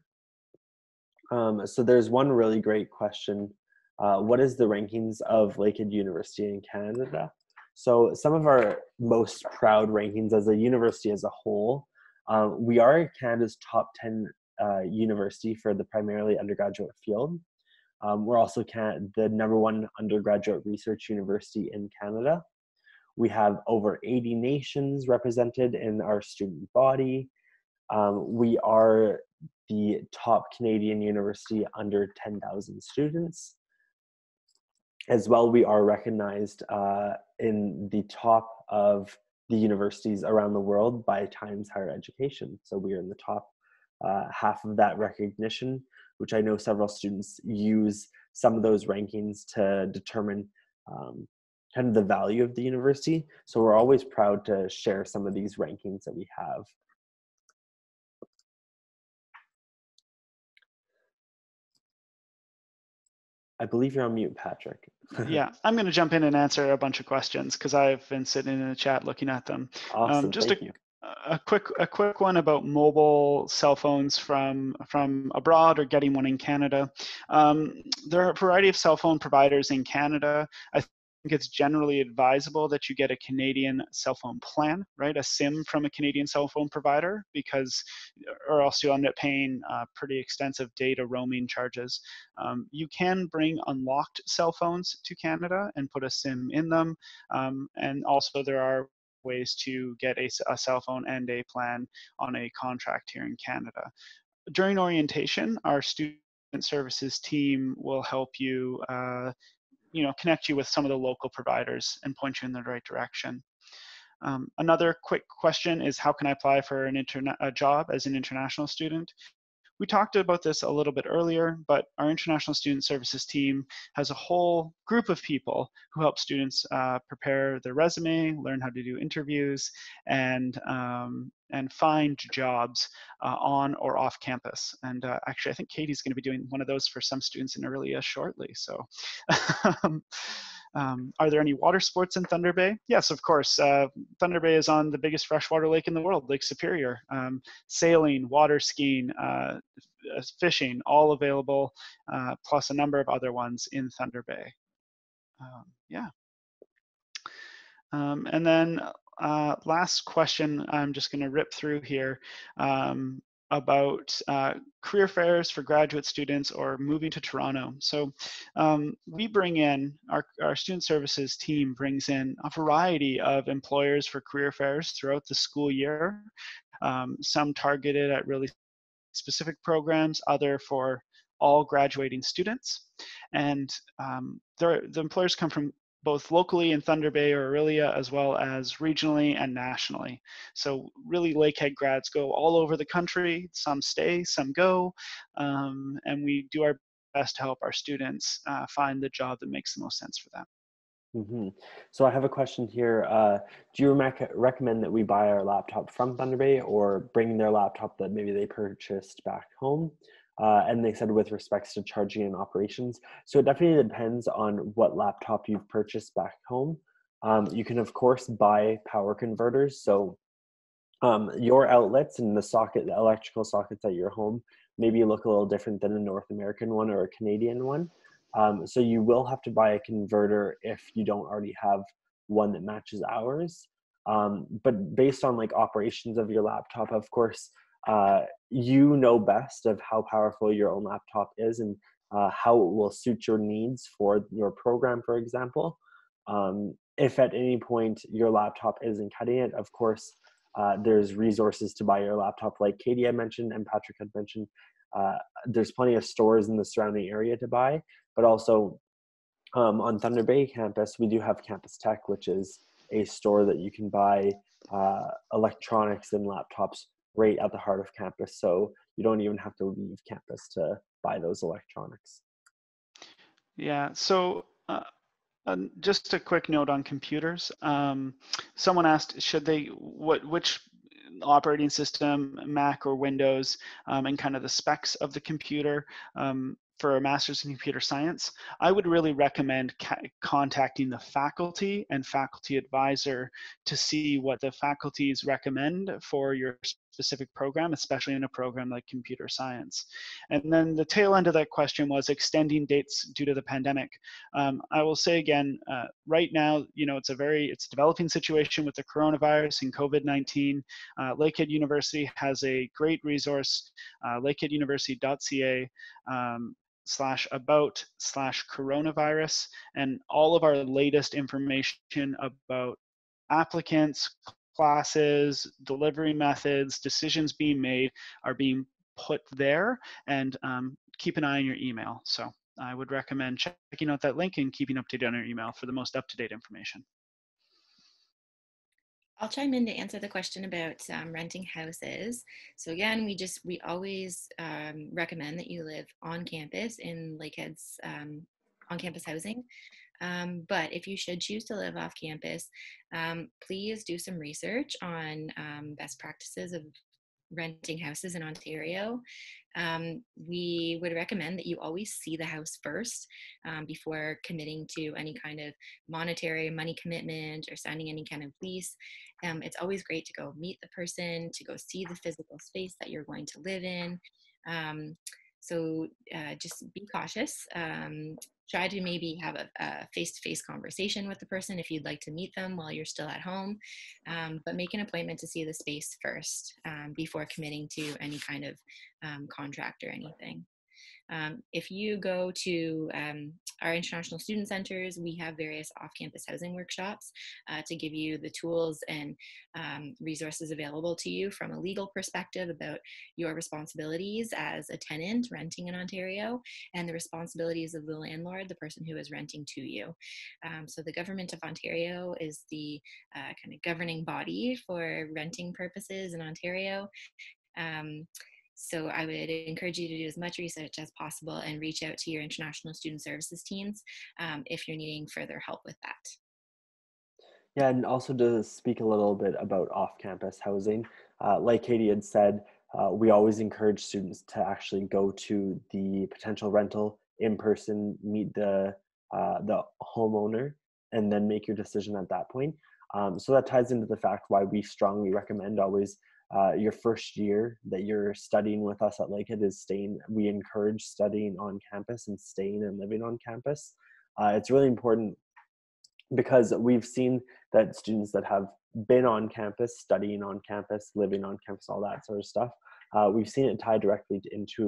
Um, so there's one really great question. Uh, what is the rankings of Lakehead University in Canada? So some of our most proud rankings as a university as a whole, uh, we are Canada's top ten uh, university for the primarily undergraduate field. Um, we're also can the number one undergraduate research university in Canada. We have over eighty nations represented in our student body. Um, we are the top Canadian university under ten thousand students. As well, we are recognized uh, in the top of the universities around the world by Times Higher Education. So we are in the top uh, half of that recognition, which I know several students use some of those rankings to determine um, kind of the value of the university. So we're always proud to share some of these rankings that we have. I believe you're on mute, Patrick. Yeah, I'm going to jump in and answer a bunch of questions because I've been sitting in the chat looking at them. Awesome, um, just thank you. A quick, a quick one about mobile cell phones from from abroad or getting one in Canada. Um, there are a variety of cell phone providers in Canada. I I think it's generally advisable that you get a Canadian cell phone plan, right? A SIM from a Canadian cell phone provider, because, or else you'll end up paying uh, pretty extensive data roaming charges. Um, you can bring unlocked cell phones to Canada and put a SIM in them. Um, and also there are ways to get a, a cell phone and a plan on a contract here in Canada. During orientation, our student services team will help you uh, you know, connect you with some of the local providers and point you in the right direction. Um, another quick question is, how can I apply for an interna- a job as an international student? We talked about this a little bit earlier, but our International Student Services team has a whole group of people who help students uh, prepare their resume, learn how to do interviews, and, um, and find jobs uh, on or off campus. And uh, actually, I think Katie's going to be doing one of those for some students in Orillia shortly. So um, are there any water sports in Thunder Bay? Yes, of course. Uh, Thunder Bay is on the biggest freshwater lake in the world, Lake Superior. Um, sailing, water skiing, uh, fishing, all available, uh, plus a number of other ones in Thunder Bay. Um, yeah. Um, and then uh, last question, I'm just going to rip through here um, about uh, career fairs for graduate students or moving to Toronto. So um, we bring in, our, our student services team brings in a variety of employers for career fairs throughout the school year, um, some targeted at really specific programs, other for all graduating students. And um, the employers come from both locally in Thunder Bay or Orillia, as well as regionally and nationally. So really, Lakehead grads go all over the country. Some stay, some go, um, and we do our best to help our students uh, find the job that makes the most sense for them. Mm-hmm. So I have a question here. Uh, do you rec recommend that we buy our laptop from Thunder Bay, or bring their laptop that maybe they purchased back home? Uh, and they said with respects to charging and operations. So it definitely depends on what laptop you've purchased back home. Um, you can, of course, buy power converters. So um, your outlets and the socket, the electrical sockets at your home maybe look a little different than a North American one or a Canadian one. Um, so you will have to buy a converter if you don't already have one that matches ours. Um, but based on like operations of your laptop, of course, Uh, you know best of how powerful your own laptop is and uh, how it will suit your needs for your program, for example. Um, if at any point your laptop isn't cutting it, of course, uh, there's resources to buy your laptop, like Katie had mentioned and Patrick had mentioned. Uh, there's plenty of stores in the surrounding area to buy, but also um, on Thunder Bay campus, we do have Campus Tech, which is a store that you can buy uh, electronics and laptops right at the heart of campus, so you don't even have to leave campus to buy those electronics. Yeah, so uh, uh, just a quick note on computers. Um, someone asked, should they, what, which operating system, Mac or Windows, um, and kind of the specs of the computer. Um, for a master's in computer science, I would really recommend ca contacting the faculty and faculty advisor to see what the faculties recommend for your specific program, especially in a program like computer science. And then the tail end of that question was extending dates due to the pandemic. Um, I will say again, uh, right now, you know, it's a very, it's a developing situation with the coronavirus and COVID nineteen. Uh, Lakehead University has a great resource, uh, lakehead university dot c a. Um, slash about slash coronavirus, and all of our latest information about applicants, classes, delivery methods, decisions being made are being put there, and um, keep an eye on your email. So I would recommend checking out that link and keeping updated on your email for the most up-to-date information. I'll chime in to answer the question about um, renting houses. So again, we just, we always um, recommend that you live on campus in Lakehead's um, on-campus housing. Um, but if you should choose to live off campus, um, please do some research on um, best practices of renting houses in Ontario. Um, we would recommend that you always see the house first um, before committing to any kind of monetary money commitment or signing any kind of lease. Um, it's always great to go meet the person, to go see the physical space that you're going to live in. Um, so uh, just be cautious. Um, Try to maybe have a, a face-to-face conversation with the person if you'd like to meet them while you're still at home, um, but make an appointment to see the space first um, before committing to any kind of um, contract or anything. Um, if you go to um, our international student centers, we have various off-campus housing workshops uh, to give you the tools and um, resources available to you from a legal perspective about your responsibilities as a tenant renting in Ontario and the responsibilities of the landlord, the person who is renting to you. Um, so the Government of Ontario is the uh, kind of governing body for renting purposes in Ontario. Um, So I would encourage you to do as much research as possible and reach out to your international student services teams um, if you're needing further help with that. Yeah, and also to speak a little bit about off-campus housing, uh, like Katie had said, uh, we always encourage students to actually go to the potential rental in person, meet the, uh, the homeowner, and then make your decision at that point. Um, so that ties into the fact why we strongly recommend always Uh, your first year that you're studying with us at Lakehead is staying. We encourage studying on campus and staying and living on campus. Uh, it's really important because we've seen that students that have been on campus, studying on campus, living on campus, all that sort of stuff, uh, we've seen it tie directly into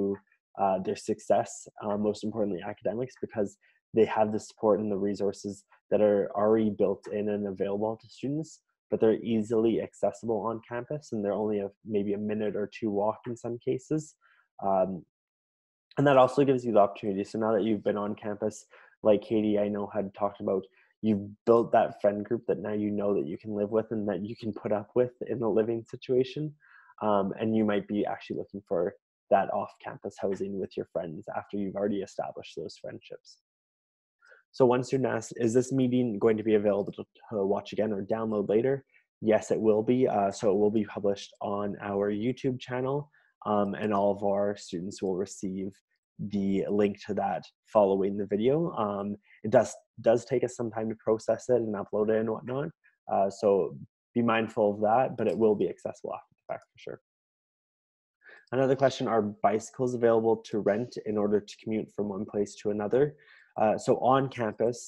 uh, their success, uh, most importantly academics, because they have the support and the resources that are already built in and available to students, but they're easily accessible on campus, and they're only a, maybe a minute or two walk in some cases. Um, and that also gives you the opportunity. So now that you've been on campus, like Katie, I know, had talked about, you've built that friend group that now you know that you can live with and that you can put up with in a living situation. Um, and you might be actually looking for that off-campus housing with your friends after you've already established those friendships. So one student asked, is this meeting going to be available to, to watch again or download later? Yes, it will be. Uh, so it will be published on our YouTube channel, um, and all of our students will receive the link to that following the video. Um, it does, does take us some time to process it and upload it and whatnot. Uh, so be mindful of that, but it will be accessible after the fact for sure. Another question, are bicycles available to rent in order to commute from one place to another? Uh, so on campus,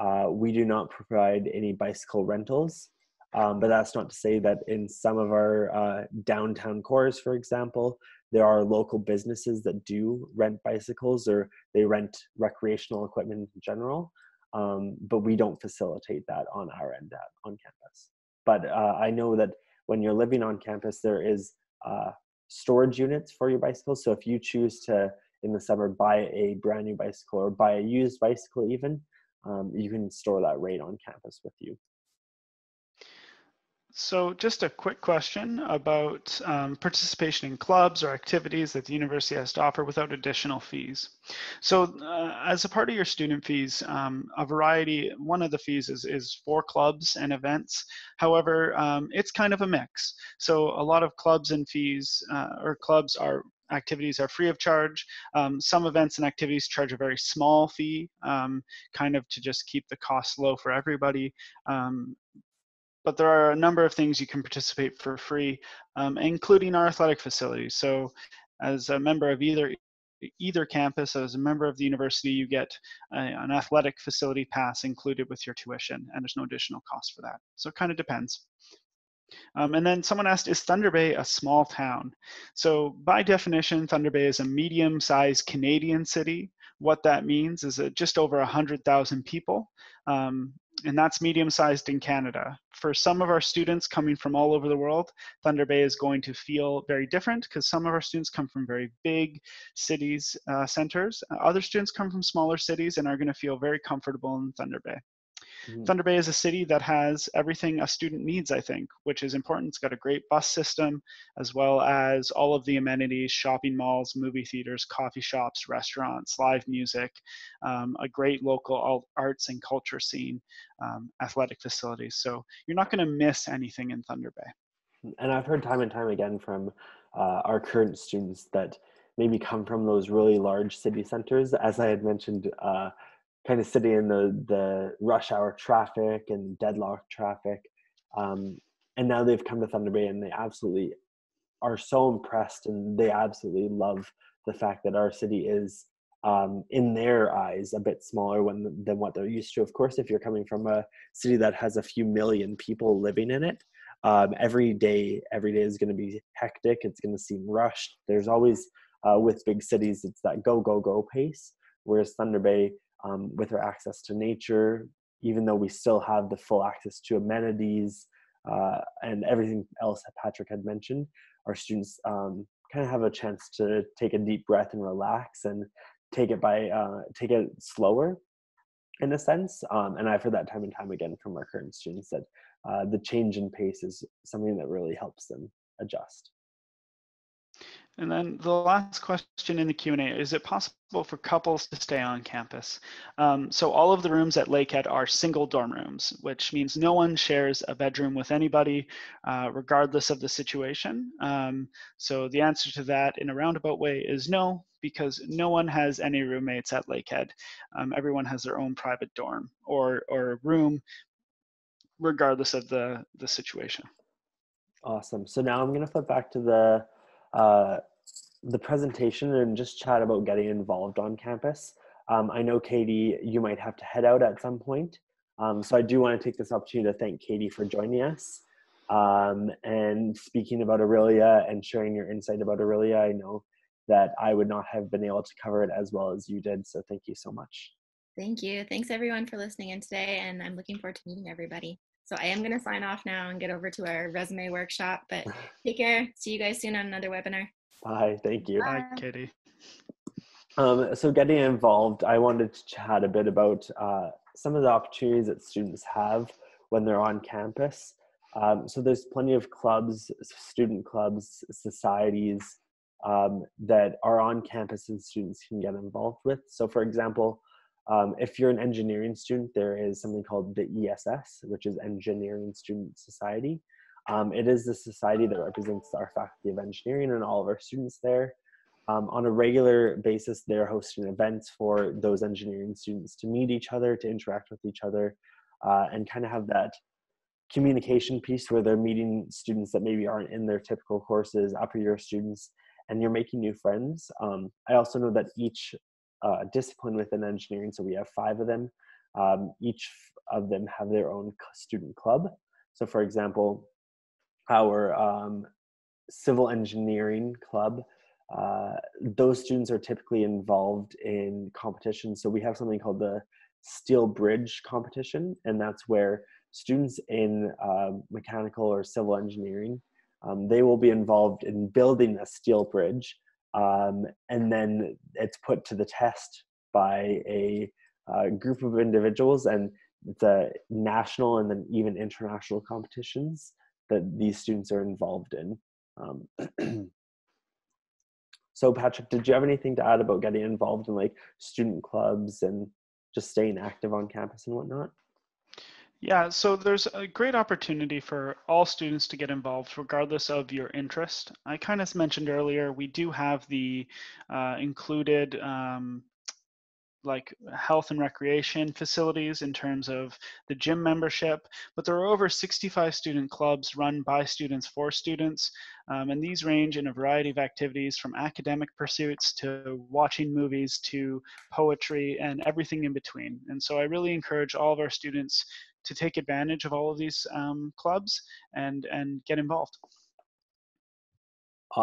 uh, we do not provide any bicycle rentals, um, but that's not to say that in some of our uh, downtown cores, for example, there are local businesses that do rent bicycles, or they rent recreational equipment in general, um, but we don't facilitate that on our end on campus. But uh, I know that when you're living on campus, there is uh, storage units for your bicycles, so if you choose to in the summer buy a brand new bicycle or buy a used bicycle even, um, you can store that right on campus with you. So just a quick question about um, participation in clubs or activities that the university has to offer without additional fees. So uh, as a part of your student fees, um, a variety, one of the fees is, is for clubs and events. However, um, it's kind of a mix. So a lot of clubs and fees uh, or clubs are activities are free of charge. Um, some events and activities charge a very small fee, um, kind of to just keep the cost low for everybody. Um, but there are a number of things you can participate for free, um, including our athletic facilities. So as a member of either either campus, as a member of the university, you get a, an athletic facility pass included with your tuition, and there's no additional cost for that. So it kind of depends. Um, and then someone asked, is Thunder Bay a small town? So by definition, Thunder Bay is a medium-sized Canadian city. What that means is that just over one hundred thousand people, um, and that's medium-sized in Canada. For some of our students coming from all over the world, Thunder Bay is going to feel very different because some of our students come from very big cities, uh, centers. Other students come from smaller cities and are going to feel very comfortable in Thunder Bay. Mm-hmm. Thunder Bay is a city that has everything a student needs, I think, which is important. It's got a great bus system, as well as all of the amenities, shopping malls, movie theaters, coffee shops, restaurants, live music, um, a great local arts and culture scene, um, athletic facilities. So you're not going to miss anything in Thunder Bay. And I've heard time and time again from uh, our current students that maybe come from those really large city centers, as I had mentioned, uh, kind of sitting in the, the rush hour traffic and deadlock traffic. Um, and now they've come to Thunder Bay and they absolutely are so impressed, and they absolutely love the fact that our city is um, in their eyes, a bit smaller when, than what they're used to. Of course, if you're coming from a city that has a few million people living in it, um, every day, every day is going to be hectic. It's going to seem rushed. There's always, uh, with big cities, it's that go, go, go pace. Whereas Thunder Bay, um, with our access to nature, even though we still have the full access to amenities uh, and everything else that Patrick had mentioned, our students um, kind of have a chance to take a deep breath and relax and take it by uh, take it slower, in a sense. Um, and I've heard that time and time again from our current students that uh, the change in pace is something that really helps them adjust. And then the last question in the Q and A, is it possible for couples to stay on campus? Um, so all of the rooms at Lakehead are single dorm rooms, which means no one shares a bedroom with anybody, uh, regardless of the situation. Um, so the answer to that in a roundabout way is no, because no one has any roommates at Lakehead. Um, everyone has their own private dorm or, or room, regardless of the, the situation. Awesome. So now I'm going to flip back to the Uh, the presentation and just chat about getting involved on campus. Um, I know, Katie, you might have to head out at some point. Um, so I do want to take this opportunity to thank Katie for joining us um, and speaking about Orillia and sharing your insight about Orillia. I know that I would not have been able to cover it as well as you did. So thank you so much. Thank you. Thanks everyone for listening in today. And I'm looking forward to meeting everybody. So I am going to sign off now and get over to our resume workshop, but take care. See you guys soon on another webinar. Bye. Thank you. Bye, Bye Katie. Um, so getting involved, I wanted to chat a bit about uh, some of the opportunities that students have when they're on campus. Um, so there's plenty of clubs, student clubs, societies um, that are on campus and students can get involved with. So for example, Um, if you're an engineering student, there is something called the E S S, which is Engineering Student Society. Um, it is the society that represents our faculty of engineering and all of our students there. Um, on a regular basis, they're hosting events for those engineering students to meet each other, to interact with each other, uh, and kind of have that communication piece where they're meeting students that maybe aren't in their typical courses, upper year students, and you're making new friends. Um, I also know that each Uh, discipline within engineering, so we have five of them, um, each of them have their own student club. So for example, our um, civil engineering club, uh, those students are typically involved in competitions. So we have something called the Steel Bridge competition, and that's where students in uh, mechanical or civil engineering, um, they will be involved in building a steel bridge. Um, and then it's put to the test by a uh, group of individuals, and the national and then even international competitions that these students are involved in. Um, so Patrick, did you have anything to add about getting involved in like student clubs and just staying active on campus and whatnot? Yeah, so there's a great opportunity for all students to get involved regardless of your interest. I kind of mentioned earlier, we do have the uh, included um, like health and recreation facilities in terms of the gym membership, but there are over sixty-five student clubs run by students for students. Um, and these range in a variety of activities from academic pursuits to watching movies to poetry and everything in between. And so I really encourage all of our students to take advantage of all of these um, clubs and, and get involved.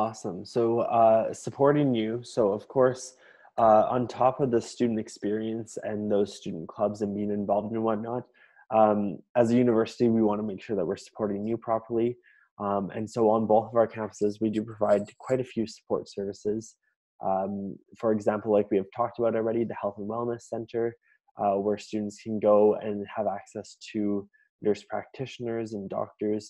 Awesome. So uh, supporting you. So of course, uh, on top of the student experience and those student clubs and being involved and whatnot, um, as a university, we want to make sure that we're supporting you properly. Um, and so on both of our campuses, we do provide quite a few support services. Um, for example, like we have talked about already, the Health and Wellness Center, Uh, where students can go and have access to nurse practitioners and doctors,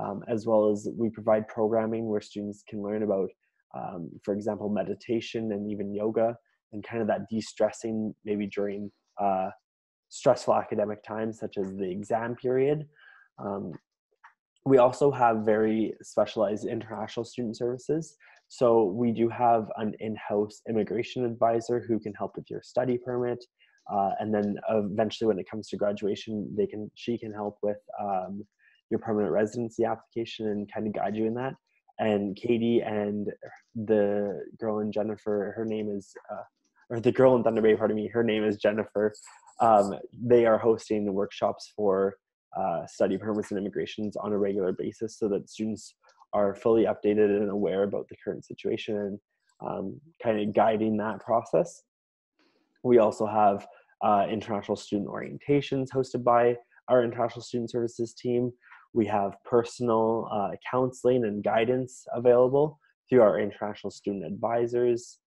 um, as well as we provide programming where students can learn about, um, for example, meditation and even yoga and kind of that de-stressing maybe during uh, stressful academic times, such as the exam period. Um, we also have very specialized international student services. So we do have an in-house immigration advisor who can help with your study permit. Uh, and then eventually when it comes to graduation, they can, she can help with um, your permanent residency application and kind of guide you in that. And Katie and the girl in Jennifer, her name is, uh, or the girl in Thunder Bay, pardon me, her name is Jennifer. Um, they are hosting the workshops for uh, study permits and immigrations on a regular basis so that students are fully updated and aware about the current situation and um, kind of guiding that process. We also have uh, international student orientations hosted by our International Student Services team. We have personal uh, counseling and guidance available through our international student advisors.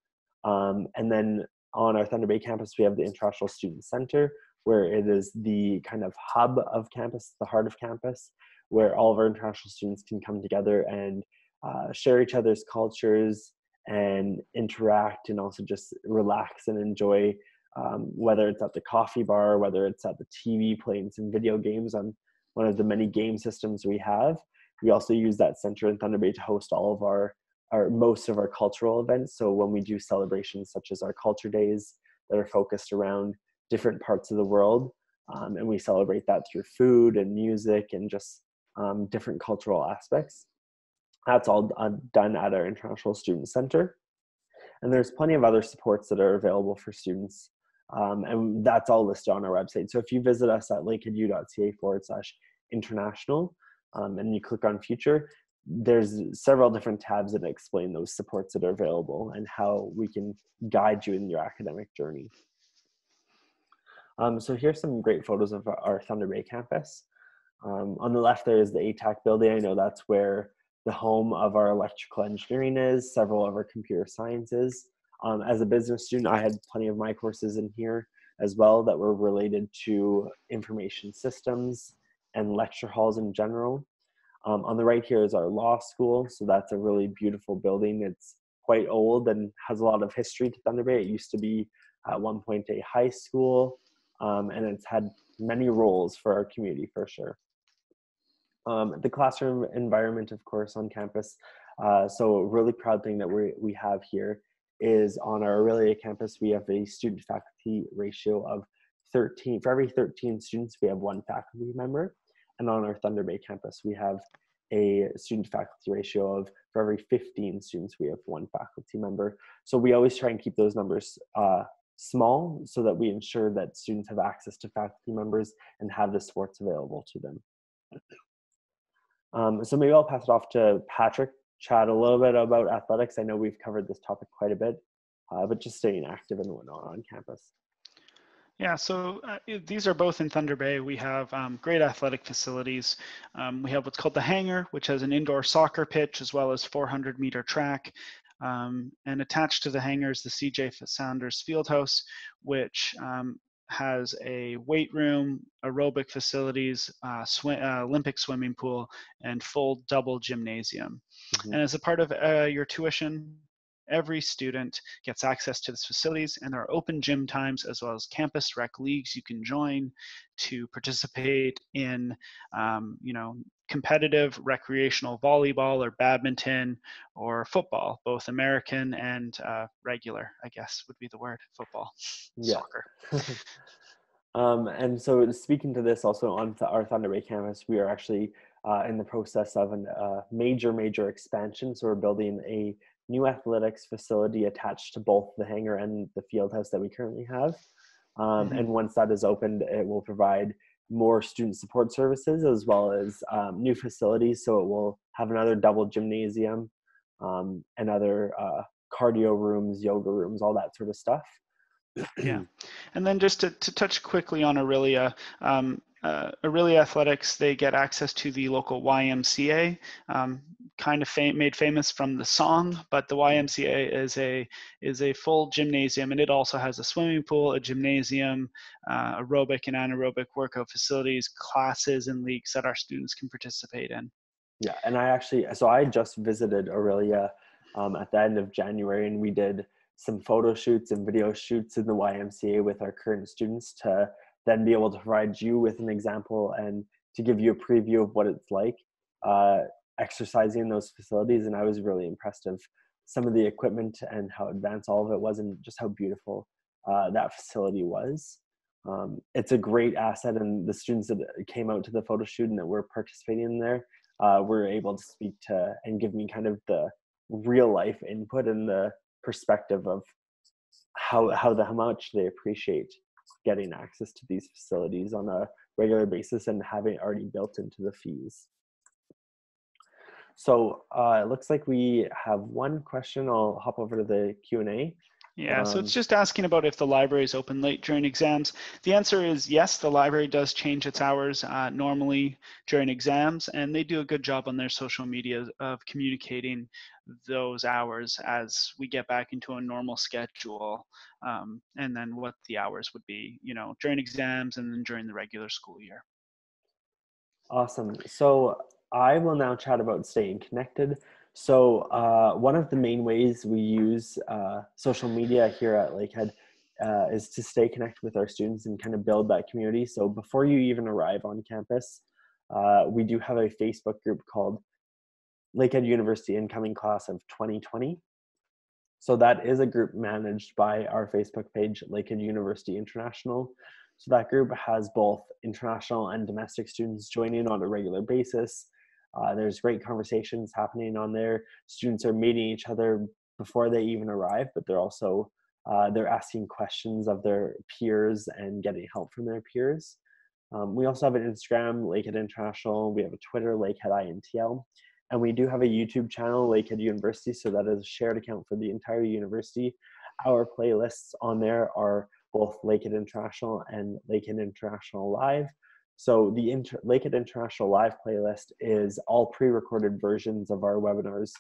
Um, and then on our Thunder Bay campus, we have the International Student Center, where it is the kind of hub of campus, the heart of campus, where all of our international students can come together and uh, share each other's cultures and interact and also just relax and enjoy, um, whether it's at the coffee bar, whether it's at the T V playing some video games on one of the many game systems we have. We also use that center in Thunder Bay to host all of our, our most of our cultural events. So when we do celebrations such as our culture days that are focused around different parts of the world, um, and we celebrate that through food and music and just um, different cultural aspects. That's all done at our International Student Center. And there's plenty of other supports that are available for students. Um, and that's all listed on our website. So if you visit us at lakeheadu.ca forward slash international um, and you click on future, there's several different tabs that explain those supports that are available and how we can guide you in your academic journey. Um, so here's some great photos of our Thunder Bay campus. Um, on the left, there is the A TAC building. I know that's where the home of our electrical engineering is, several of our computer sciences. Um, as a business student, I had plenty of my courses in here as well that were related to information systems and lecture halls in general. Um, on the right here is our law school. So that's a really beautiful building. It's quite old and has a lot of history to Thunder Bay. It used to be at one point a high school, um, and it's had many roles for our community for sure. Um, the classroom environment, of course, on campus. Uh, so a really proud thing that we, we have here is on our Orillia campus, we have a student-faculty ratio of thirteen. For every thirteen students, we have one faculty member. And on our Thunder Bay campus, we have a student-faculty ratio of, for every fifteen students, we have one faculty member. So we always try and keep those numbers uh, small so that we ensure that students have access to faculty members and have the supports available to them. Um, so maybe I'll pass it off to Patrick, chat a little bit about athletics. I know we've covered this topic quite a bit, uh, but just staying active and whatnot on campus. Yeah, so uh, these are both in Thunder Bay. We have um, great athletic facilities. Um, we have what's called the Hangar, which has an indoor soccer pitch as well as four hundred meter track. Um, and attached to the Hangar is the C J Sounders Fieldhouse, which um, has a weight room, aerobic facilities, uh, sw uh, Olympic swimming pool, and full double gymnasium. Mm-hmm. And as a part of uh, your tuition, every student gets access to these facilities, and there are open gym times as well as campus rec leagues you can join to participate in, um, you know, competitive recreational volleyball or badminton or football, both American and uh, regular, I guess would be the word, football, yeah. Soccer. um, and so speaking to this also on th our Thunder Bay campus, we are actually uh, in the process of a uh, major, major expansion. So we're building a new athletics facility attached to both the Hangar and the Fieldhouse that we currently have. Um, mm-hmm. And once that is opened, it will provide more student support services as well as um, new facilities. So it will have another double gymnasium um, and other uh, cardio rooms, yoga rooms, all that sort of stuff. Yeah. And then just to, to touch quickly on Orillia, um, uh, Orillia Athletics, they get access to the local Y M C A, um, kind of fam made famous from the song, but the Y M C A is a is a full gymnasium, and it also has a swimming pool, a gymnasium, uh, aerobic and anaerobic workout facilities, classes and leagues that our students can participate in. Yeah, and I actually, so I just visited Orillia um, at the end of January, and we did some photo shoots and video shoots in the Y M C A with our current students to then be able to provide you with an example and to give you a preview of what it's like uh, exercising in those facilities. And I was really impressed of some of the equipment and how advanced all of it was and just how beautiful uh, that facility was. Um, it's a great asset, and the students that came out to the photo shoot and that were participating in there uh, were able to speak to and give me kind of the real life input and the perspective of how, how, the, how much they appreciate getting access to these facilities on a regular basis and having it already built into the fees. So uh, it looks like we have one question. I'll hop over to the Q and A. Yeah, um, so it's just asking about if the library is open late during exams. The answer is yes, the library does change its hours uh, normally during exams, and they do a good job on their social media of communicating those hours as we get back into a normal schedule, um, and then what the hours would be, you know, during exams and then during the regular school year. Awesome. So I will now chat about staying connected. So uh, one of the main ways we use uh, social media here at Lakehead uh, is to stay connected with our students and kind of build that community. So before you even arrive on campus, uh, we do have a Facebook group called Lakehead University Incoming Class of twenty twenty. So that is a group managed by our Facebook page, Lakehead University International. So that group has both international and domestic students joining on a regular basis. Uh, there's great conversations happening on there. Students are meeting each other before they even arrive, but they're also, uh, they're asking questions of their peers and getting help from their peers. Um, we also have an Instagram, Lakehead International. We have a Twitter, Lakehead I N T L. And we do have a YouTube channel, Lakehead University, so that is a shared account for the entire university. Our playlists on there are both Lakehead International and Lakehead International Live. So the Inter Lakehead International Live playlist is all pre-recorded versions of our webinars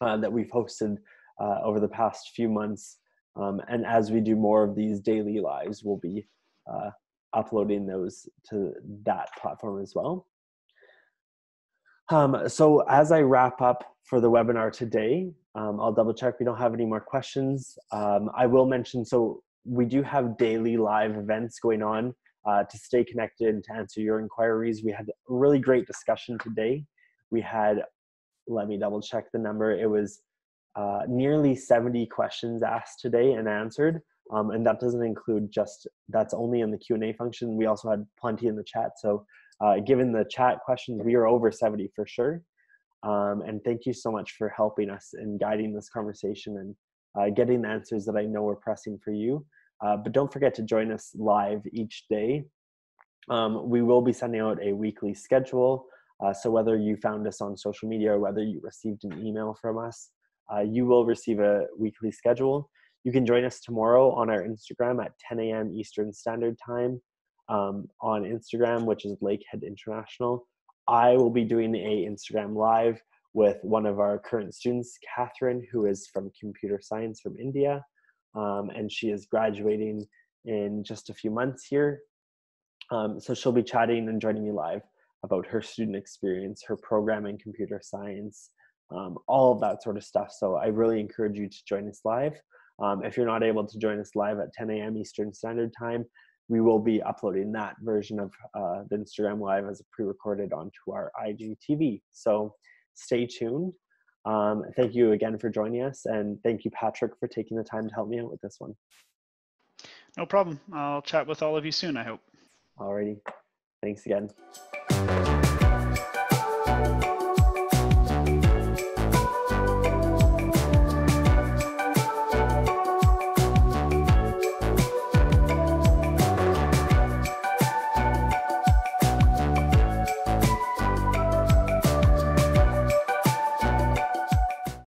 uh, that we've hosted uh, over the past few months. Um, and as we do more of these daily lives, we'll be uh, uploading those to that platform as well. Um, so as I wrap up for the webinar today, um, I'll double check we don't have any more questions. Um, I will mention, so we do have daily live events going on. Uh, to stay connected and to answer your inquiries. We had a really great discussion today. We had, let me double check the number, it was uh, nearly seventy questions asked today and answered. Um, and that doesn't include just, that's only in the Q and A function. We also had plenty in the chat. So uh, given the chat questions, we are over seventy for sure. Um, and thank you so much for helping us and guiding this conversation and uh, getting the answers that I know are pressing for you. Uh, but don't forget to join us live each day. Um, we will be sending out a weekly schedule. Uh, so whether you found us on social media or whether you received an email from us, uh, you will receive a weekly schedule. You can join us tomorrow on our Instagram at ten A M Eastern Standard Time um, on Instagram, which is Lakehead International. I will be doing a Instagram live with one of our current students, Catherine, who is from computer science from India. Um, and she is graduating in just a few months here. Um, so she'll be chatting and joining me live about her student experience, her program in computer science, um, all of that sort of stuff. So I really encourage you to join us live. Um, if you're not able to join us live at ten A M Eastern Standard Time, we will be uploading that version of uh, the Instagram Live as a pre-recorded onto our I G T V. So stay tuned. Um, thank you again for joining us, and thank you, Patrick, for taking the time to help me out with this one. No problem. I'll chat with all of you soon, I hope. Alrighty. Thanks again.